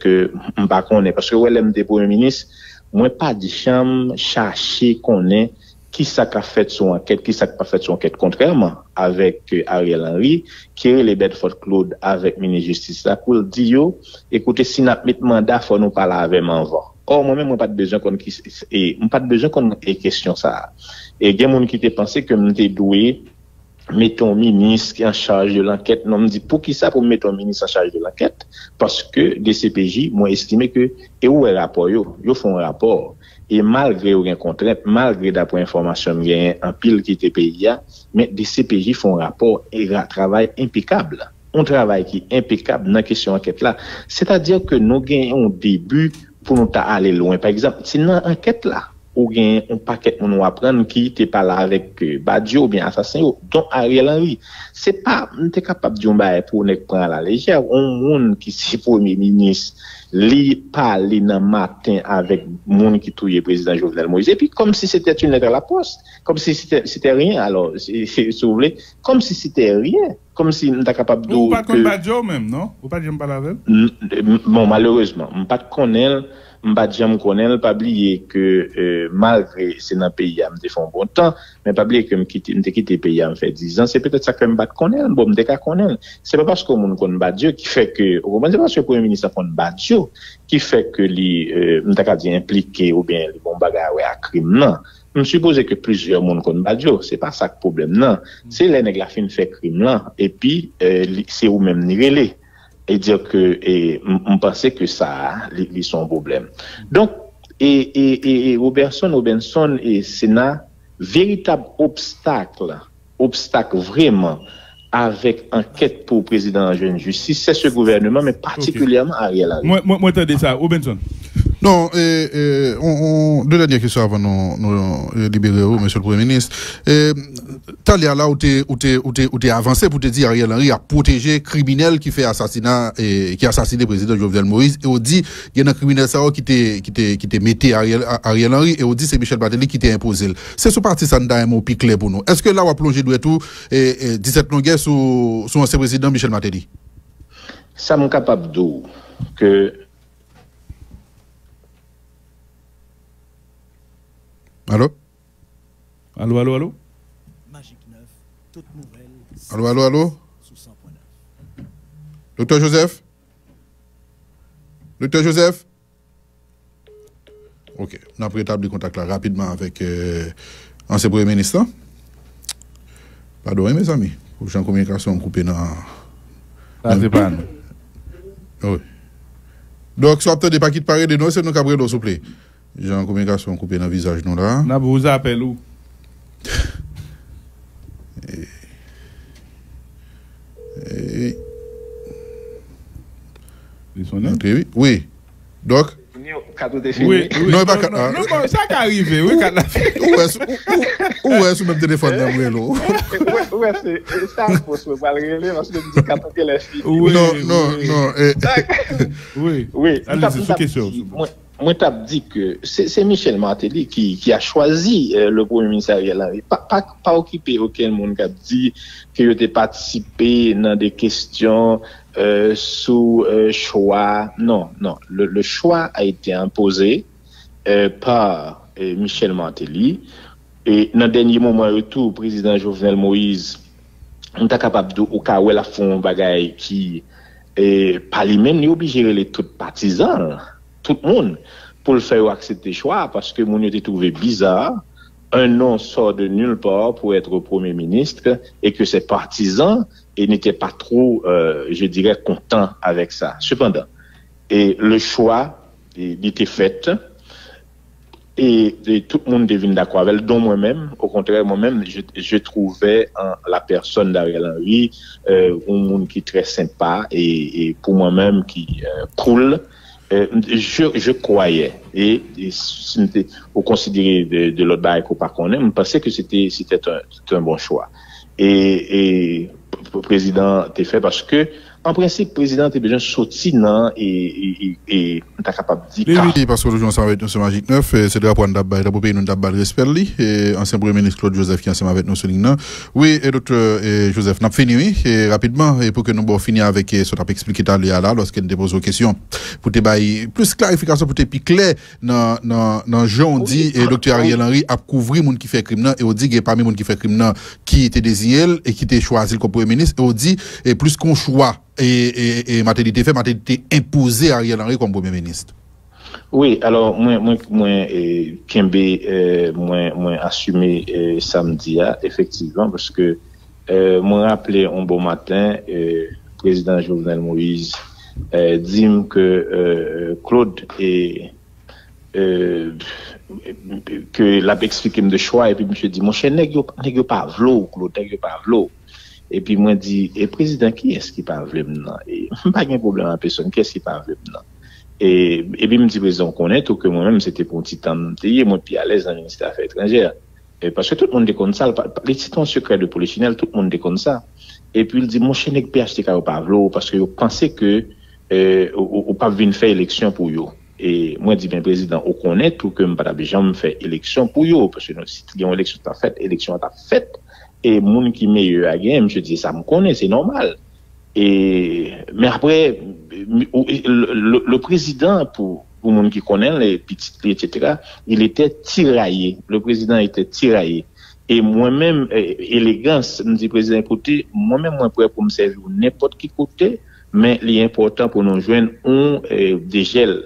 que on pas connaît parce que ouais le premier ministre moi pas de chambre chercher connaît qui ça qu'a fait son enquête, qui ça qu'a fait son enquête, contrairement avec Ariel Henry, qui est les Bedford Claude avec ministre justice, là, pour dire, écoutez, si n'a pas de mandat, faut nous parler avec moi avant. Or, moi-même, moi, pas de besoin qu'on, et, pas de besoin qu'on ait question ça. Et, il y a des gens qui pensaient que m'était doué, mettons ministre qui est en charge de l'enquête. Non, me dit, pour qui ça, pour mettre un ministre en charge de l'enquête? Parce que, des CPJ, moi, estimé que, et où est le rapport, yo font un rapport. Et malgré aucun contrainte, malgré d'après information, il y a un pile qui était payé, mais des CPJ font un rapport et un travail impeccable. Un travail qui est impeccable dans la question enquête là. C'est-à-dire que nous gagnons un début pour nous aller loin. Par exemple, si dans l'enquête là, ou gagne un paquet de nous apprendre qui n'était pas là avec Badio ou bien assassin, dont Ariel Henry. C'est pas, on est capable de dire, pour nous prendre la légère, on monde qui c'est premier ministre, li parler dans matin avec monde qui touille président Jovenel Moïse. Et puis, comme si c'était une lettre à la poste, comme si c'était rien, alors, si vous voulez, comme si c'était rien, comme si on était capable de... Ou pas comme Badio même, non? Ou pas de dire, bon, malheureusement, on pas de connaître. M'badjam connaît, pas oublier que, malgré, c'est dans le pays, me défend bon temps, mais pas oublier que m'quitté le pays, me fait 10 ans, c'est peut-être ça que m'bat connaît, bon, m'déka connaît. C'est pas parce qu'on ne connaît pas Dieu qui fait que, au moment, c'est parce que le premier ministre ne connaît pas Dieu qui fait que les, m'déka dit impliqué ou bien, les bons bagarres à crime, non. Je suppose que plusieurs monde connaissent Badio, c'est pas ça le problème, non. C'est les nègres la fin fait crime, là, et puis, c'est ou même ni relais. Et dire que, on pensait que ça, ils sont un problème. Donc, et Robertson et Sénat, véritable obstacle vraiment, avec enquête pour le président de la justice, c'est ce gouvernement, mais particulièrement Ariel Henry. Moi, t'as dit ça, Robertson. Non, deux dernières questions avant nous libérer, monsieur le Premier ministre. T'as l'air là où t'es avancé pour te dire Ariel Henry a protégé criminel qui fait assassinat et qui a assassiné le président Jovenel Moïse, et on dit il y a un criminel qui mettait Ariel Henry, et on dit c'est Michel Martelly qui t'a imposé. C'est ce parti ça n'a un mot plus clair pour nous. Est-ce que là on a plongé de tout 17 longueurs sur l'ancien président Michel Martelly? Ça m'est capable de dire que Allô? Magique 9, toute nouvelle. Allô? Docteur Joseph? Ok, on a préétabli contact là rapidement avec l'ancien Premier ministre. Pardon, mes amis, pour que j'ai une communication coupée dans... Ah, c'est pas nous. Oui. Donc, si vous n'avez pas qui parler de nous, c'est nous qui avons s'il vous plaît. J'ai une communication coupée dans le visage, non là. N'a vous appelé où? Oui. Donc. Oui. Non, pas non, non, ça qui arrive. Oui, où est-ce même téléphone dans le vélo? Où est-ce ça parce que je dis quand on est oui. Non. Oui. Allez-y, sous question. Moi, je t'ai dit que c'est Michel Martelly qui a choisi le Premier ministre Ariel Henry. Pas occupé auquel monde qui a dit qu'il était participé dans des questions sous choix. Non. Le choix a été imposé par Michel Martelly. Et dans le dernier moment, le président Jovenel Moïse, on est capable de, au cas où elle a fait un bagage qui, par lui-même, il est obligé de les tous partisans. Tout le monde, pour le faire accepter choix, parce que mon était trouvé bizarre, un nom sort de nulle part pour être Premier ministre, et que ses partisans n'étaient pas trop, je dirais, contents avec ça. Cependant, et le choix était fait, et tout le monde devine d'accord avec elle, dont moi-même. Au contraire, moi-même, je trouvais la personne d'Ariel Henry un monde qui est très sympa, et pour moi-même qui cool. Je croyais, et au considérer de l'autre bail qu'on ne pensait que c'était un bon choix. Et le président t'est fait parce que, en principe, le président t'est besoin de sortir, et on est capable de dire. Oui, parce que nous sommes avec nous sur Magic 9, c'est le rapport de la pays nous d'abord respect, ancien Premier ministre Claude Joseph qui est ensemble avec nous sur LinkedIn. Oui, et docteur Joseph, nous avons fini, oui, rapidement, et pour que nous finissions avec ce qu'on a expliqué tout à l'heure, lorsqu'elle nous pose aux questions, pour te bailler plus clarification, pour te piquer, dans Jean, on dit, et docteur Ariel Henry a couvert les gens qui fait criminel, et on dit qu'il n'y a pas les gens qui fait criminel qui était désigné et qui était choisi comme Premier ministre, et on dit, et plus qu'on choix. Et Martelly imposé à Ariel Henry comme Premier ministre. Oui, alors, moi, assumé samedi, effectivement, parce que, moi, rappelé un bon matin, président Jovenel Moïse, dit que, Claude est, que l'a expliqué de choix, et puis, monsieur dit, mon cher, n'est-ce pas vlo, Claude, n'est-ce pas vlo. Et puis, moi, dit, et président, qui est-ce qui parle maintenant? Et, pas de problème à personne, qui est-ce qui parle maintenant? Et puis, me dit, président, on connaît, tout que moi-même, c'était pour un petit temps, moi, puis à l'aise dans le ministère des Affaires étrangères. Parce que tout le monde est comme ça, c'est un secret de polichinelle, tout le monde est comme ça. Et puis, il dit, mon chénèque PHTK ou pas, parce que vous pensez que, ou pas venir faire élection pour vous. Et moi, dit, bien, président, on connaît, tout que moi, jamais faire élection pour vous, parce que si tu as une élection, t'as faite, élection, t'as faite. Et moun qui meilleur à game, je dis ça me connaît, c'est normal. Et mais après le président pour moun qui connaît les petites etc. il était tiraillé. Le président était tiraillé. Et moi-même élégance, me dit président écoutez, moi-même moi prêt pour me servir n'importe qui côté, mais l'important pour nous joindre on dégel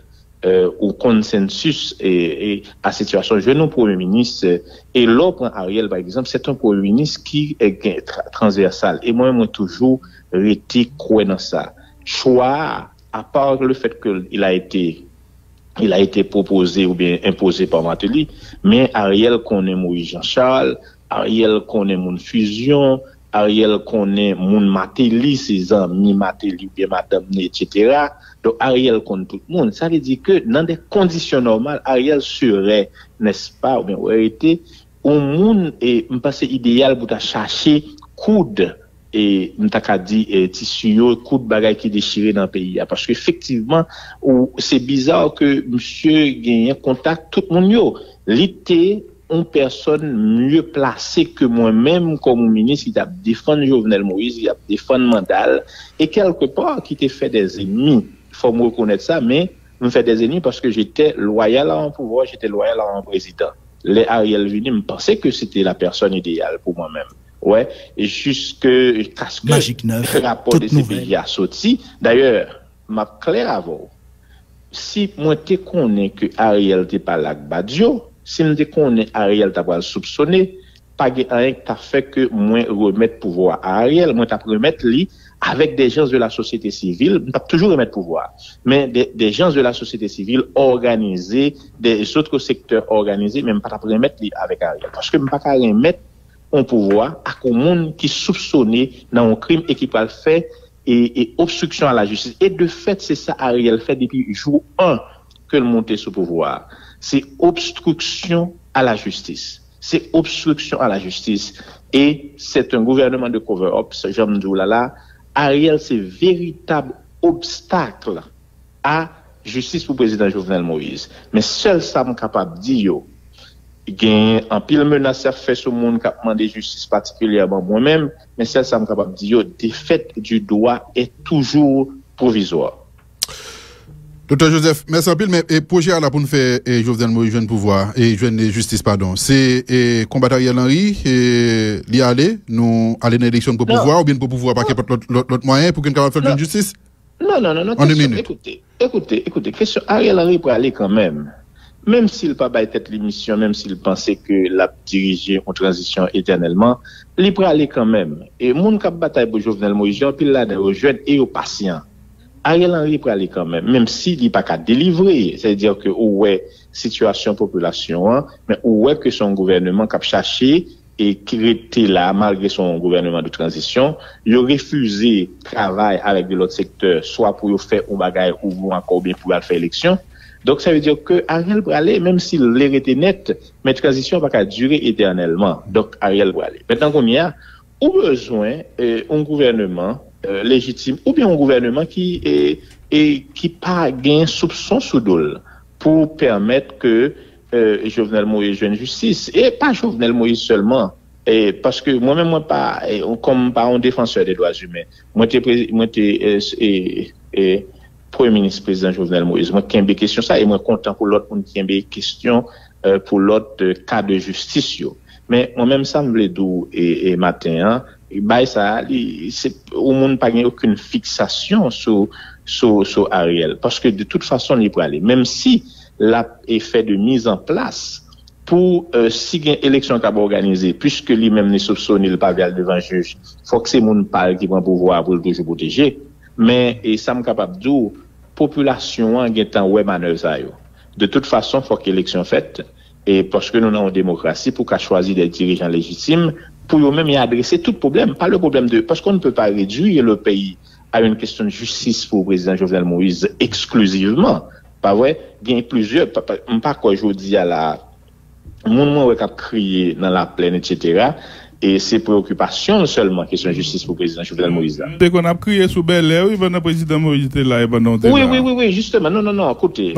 au consensus et à situation jeune au Premier ministre et l'autre Ariel par exemple c'est un Premier ministre qui est transversal et moi toujours réti croit dans ça choix à part le fait qu'il a été proposé ou bien imposé par Martelly mais Ariel connaît Moïse Jean-Charles Ariel connaît mon fusion Ariel connaît mon Martelly, ses amis Martelly, bien madame, etc. Donc Ariel connaît tout le monde. Ça veut dire que dans des conditions normales, Ariel serait, n'est-ce pas, ou bien en réalité, au monde est un passé idéal pour chercher coude et dit tissu coup de bagaille qui déchiré dans le pays parce qu'effectivement c'est bizarre que monsieur gagne contact tout le monde. L'été une personne mieux placée que moi-même comme ministre qui a défendu Jovenel Moïse, qui a défendu Mandal et quelque part qui t'a fait des ennemis. Il faut me reconnaître ça, mais me fait des ennemis parce que j'étais loyal en pouvoir, j'étais loyal en président. Les Ariel Vini me pensait que c'était la personne idéale pour moi-même. Ouais, jusque Magic 9, rapport de CPI a sorti. D'ailleurs, m'a clair avant. Si moi te connais que Ariel t'es pas là Badio, si me te connais Ariel t'a pas soupçonné, pas rien que t'as fait que moi remettre pouvoir à Ariel, moi t'as remettre lui avec des gens de la société civile, on peut toujours remettre pouvoir, mais des gens de la société civile organisés, des autres secteurs organisés, même pas remettre avec Ariel parce que pas remettre on pouvoir à un monde qui soupçonné dans un crime et qui peut le faire et obstruction à la justice. Et de fait, c'est ça Ariel fait depuis jour 1 que le monté sous pouvoir. C'est obstruction à la justice. C'est obstruction à la justice. Et c'est un gouvernement de cover-up, j'aime dire là, Ariel, c'est véritable obstacle à justice pour le président Jovenel Moïse. Mais seul ça m'est capable de dire. Gain en pile menace à faire sur le monde qui a demandé justice particulièrement moi-même, mais celle ça me capable de dire défaite du droit est toujours provisoire. Docteur Joseph, merci en pile, mais le projet à la pour nous faire Jovenel Moïse jeune pouvoir et jeune justice pardon, c'est combattre Ariel Henry et l'y aller, nous aller dans l'élection pour pouvoir ou bien pour pouvoir par l'autre moyen pour qu'on capable faire une justice. Non. En une minute. Écoutez, question Ariel Henry pour aller quand même. Même s'il pas baille tête l'émission, même s'il pensait que la diriger en transition éternellement, il peut aller quand même. Et moun kap bataille pour Jovenel Moïse, puis là des jeunes et aux patients. Ariel Henry peut aller quand même, même s'il n'est pas qu'à délivrer, c'est-à-dire que ouais situation population, hein, mais ouais que son gouvernement cap cherché et qui était là malgré son gouvernement de transition, il refusé travail avec de l'autre secteur, soit pour faire un bagage ou encore bien pour faire élection. Donc, ça veut dire que Ariel Bralé, même s'il l'était net, mais la transition va pas durer éternellement. Donc, Ariel Bralé. Maintenant, qu'on y a, ou besoin un gouvernement légitime, ou bien un gouvernement qui pas gain soupçon sous doule pour permettre que Jovenel Moïse jeune justice, et pas Jovenel Moïse seulement, et parce que moi-même, moi pas, comme pas un défenseur des droits humains, moi, j'étais Premier ministre président Jovenel Moïse, moi qui ai question ça et moi content pour l'autre monde qui ai question pour l'autre cas de justice yo. Mais moi-même ça me voulait d'où et matin hein, bail ça c'est au monde pas aucune fixation sur Ariel parce que de toute façon il peut aller même si l'a effet de mise en place pour si une élection qu'a organisé puisque lui-même n'est soupçonné le pas devant juge, faut que c'est monde parle qui prend pouvoir pour toujours protéger. Mais et ça me capable d'où population en guettant ouais manœuvre ça yo. De toute façon, faut que l'élection faite et parce que nous avons une démocratie pour qu'à choisir des dirigeants légitimes pour eux-mêmes y adresser tout problème, pas le problème de parce qu'on ne peut pas réduire le pays à une question de justice pour le président Jovenel Moïse exclusivement. Pas vrai, bien plusieurs pas quoi aujourd'hui à la monde qui a crié dans la plaine etc. Et ses préoccupations seulement, question de justice pour le président Jovenel Moïse. Dès qu'on a crié sous Bel Air, oui, le président Moïse était là, et ben non, oui, justement, non, écoutez.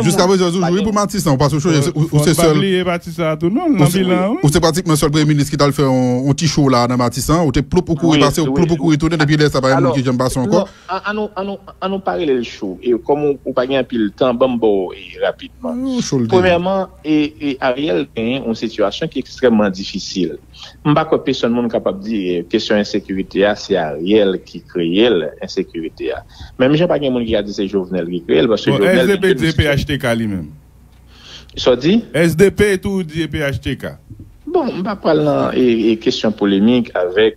Jusqu'à présent, oui, pour Martissant, parce que c'est seul. Ou c'est pratiquement seul premier ministre qui t'a fait un petit show là, dans Martissant, ou t'es plou pour courir, passé, plou pour courir, tourner, depuis là, ça va être qui j'aime pas son encore. À nous parler le show, et comme on pas gagné le temps, bambo, et rapidement. Premièrement, Ariel a une situation qui est extrêmement difficile. Difficile. Je ne sais pas personne n'est capable de dire que question insécurité, c'est Ariel qui crée l'insécurité. Même je ne sais pas qui a dit que c'est Jovenel qui crée parce que Jovenel SDP dit PHTK lui-même. Ça dit SDP tout dit PHTK. Bon, je ne vais pas parler de questions polémiques avec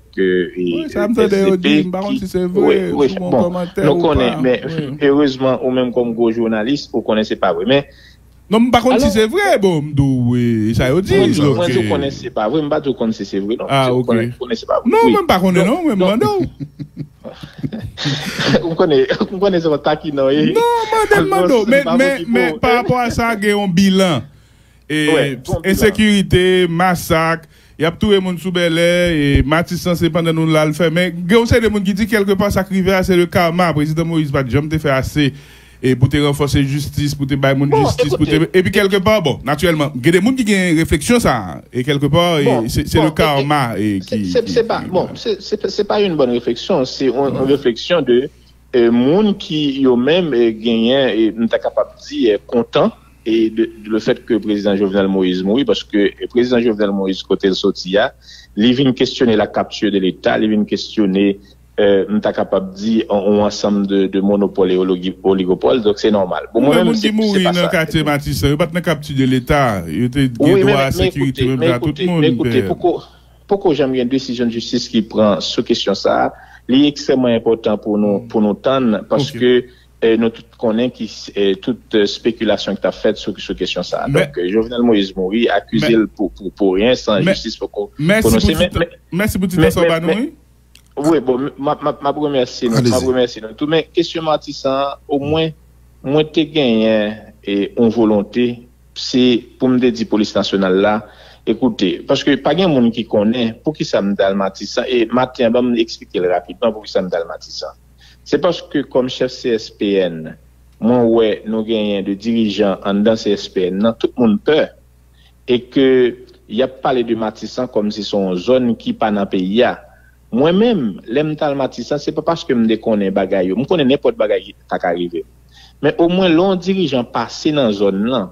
ça me dit, si c'est vrai, bon, nous connaissons, mais heureusement, ou même comme gros journaliste, vous ne connaissez pas. Mais Non, par contre, si c'est vrai, bon, ça y dit. Je ne connais pas. Oui, je ne connais pas. C'est vrai. Ah, ok. Non, même pas connais, non, même pas. Vous connaissez votre taquino. Non, madame, mais par rapport à ça, il y a un bilan. Insécurité, massacre, il y a tout le monde sous Belay, et Martissant, c'est pendant nous là le fait. Mais il y a des gens qui disent quelque part, ça crive assez le karma. Président Moïse, je me fait assez. Et pour te renforcer justice, pour te bailler mon justice, et puis quelque part, bon, naturellement, il y a des gens qui ont une réflexion, ça, et quelque part, c'est le karma. C'est pas une bonne réflexion, c'est une réflexion de gens qui, eux-mêmes, gagné, nous sommes capables de dire, content, et le fait que le président Jovenel Moïse mourit, parce que le président Jovenel Moïse, côté de Sotia, il vient questionner la capture de l'État, il vient questionner. Nous sommes capables de dire un ensemble de monopoles et oligopoles, donc c'est normal. Pour moi-même, c'est pas ça. Quartier Martissant, il pas de capture de l'État, il était droit à sécurité à tout le monde. Mais écoutez, pourquoi j'aime une décision de justice qui prend cette question ça, c'est extrêmement important pour nous tendre, parce que nous connaissons toute spéculation que tu as faite sur cette question ça. Donc Jovenel Moïse Mouri accusé pour rien sans justice pour merci pour tout ça. Oui, bon, ma remercie, tout, mais question Martissant, au moins, moi, t'es gagné, et en volonté, c'est, pour me dire, police nationale là, écoutez, parce que, pas gagne monde qui connaît, pour qui ça me dal Martissant, et Martin, va me expliquer rapidement pour qui ça me dal Martissant. C'est parce que, comme chef CSPN, moi, ouais, nous gagnons de dirigeants en dans CSPN, non, tout le monde peur, et que, il y a parlé de Martissant comme si c'est une zone qui pas dans le pays, moi-même, l'aime tal Martissant, c'est pas parce que je connais bagaille, je connais n'importe bagaille qui est arrivé. Mais au moins, l'on dirigeant passé dans la zone là,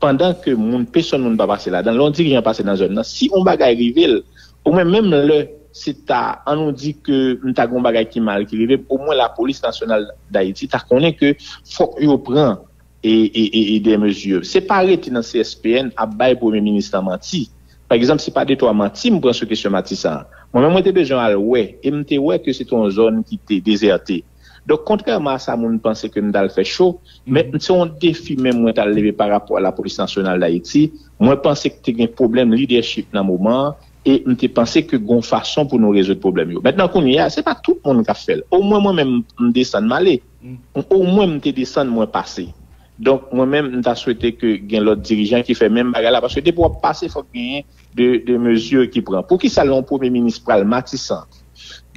pendant que personne ne va passer là, l'on dirigeant passé dans la zone là, si on bagaille arrivé, au moins, même le, c'est ta, on nous dit que nous avons un bagaille qui est mal, qui arrive, au moins la police nationale d'Haïti, tu connais que faut qu'il prenne et des mesures. C'est pas arrêté dans le CSPN à bail Premier ministre menti. Par exemple, c'est pas des trois menti, je prends ce question Martissant. Moi-même, j'étais déjà à l'ouest, et j'étais ouais que c'est une zone qui était désertée. Donc, contrairement à ça, je pensais que nous allons faire chaud, mais c'est un défi même que nous allons lever par rapport à la police nationale d'Haïti. Moi, je pensais que c'était un problème de leadership dans le moment, et je pensais que c'était une façon pour nous résoudre le problème. Maintenant, ce n'est pas tout le monde qui a fait. Au moins, moi-même, je descends mal. Au moins, je descends moins passé. Donc, moi-même, je souhaité que l'autre dirigeant qui fait même bagarre là, parce que dès pour passer, il faut gagner de mesures qui prend. Pour qui ça, le Premier ministre Martissant,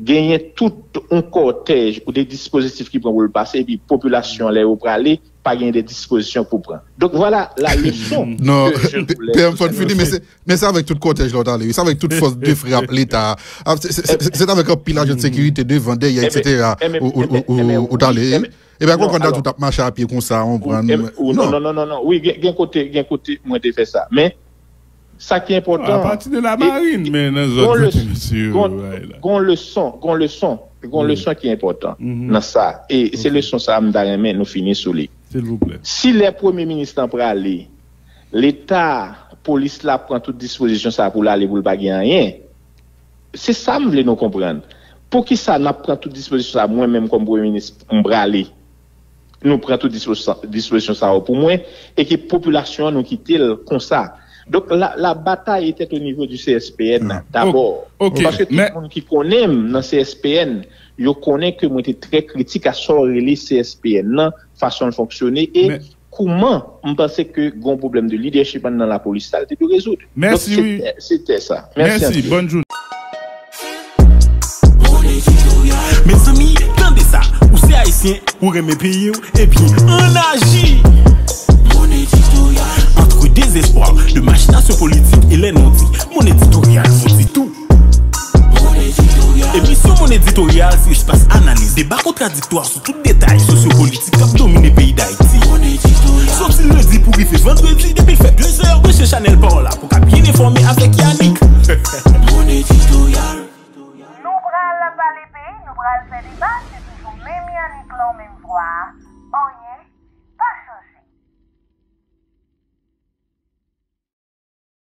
gagner tout un cortège ou des dispositifs qui prend pour le passer, et puis population, les ou pour aller, pas gagner des dispositions pour prendre. Donc, voilà la leçon. Non, mais ça avec tout le cortège, ça avec toute force de frappe, l'État, c'est avec un pillage de sécurité, de vendeurs, etc., ou dans les... Et bien, quand on a tout marché à pied comme ça, on prend. Non. Oui, il y a un côté, moi, j'ai fait ça. Mais, ça qui est important. À partir de la marine, mais dans le monsieur. Qu'on le son qui est important dans ça. Et c'est le son, ça, nous finissons sur lui. S'il vous plaît. Si les premiers ministres pour aller, l'État, la police, là, prend toute disposition, ça, pour aller, vous ne pouvez pas rien. C'est ça, vous voulez nous comprendre. Pour qui ça, nous prenons toute disposition, ça, moi-même, comme Premier ministre, on bralé. Nous prenons toute disposition, ça, pour moi, et que la population nous quitte comme ça. Donc, la bataille était au niveau du CSPN, d'abord. Okay. Parce que tout le monde qui connaît dans CSPN, il connaît que moi, j'étais très critique à sortir les CSPN, façon de fonctionner, et comment on pensait que grand problème de leadership dans la police, ça a été résoudre. Merci. Donc, c'était ça. Merci. Bonne journée. Mes amis, tendez ça, ou c'est haïtien, ou remet pays, et puis on agit. Mon éditorial. Entre désespoir, de machination politique, Hélène Henry, mon éditorial, on dit tout. Mon éditorial. Et puis sur mon éditorial, c'est espace analyse, débat contradictoire sur tout détail sociopolitique qui domine le pays d'Haïti. Mon éditorial. Sauf si lundi pour y faire vendredi, depuis il fait 2 heures, de chez Chanel Paola, pour qu'à bien informer avec Yannick. Mon éditorial. Nous pral le débat, c'est toujours même Yannick, l'homme même voix.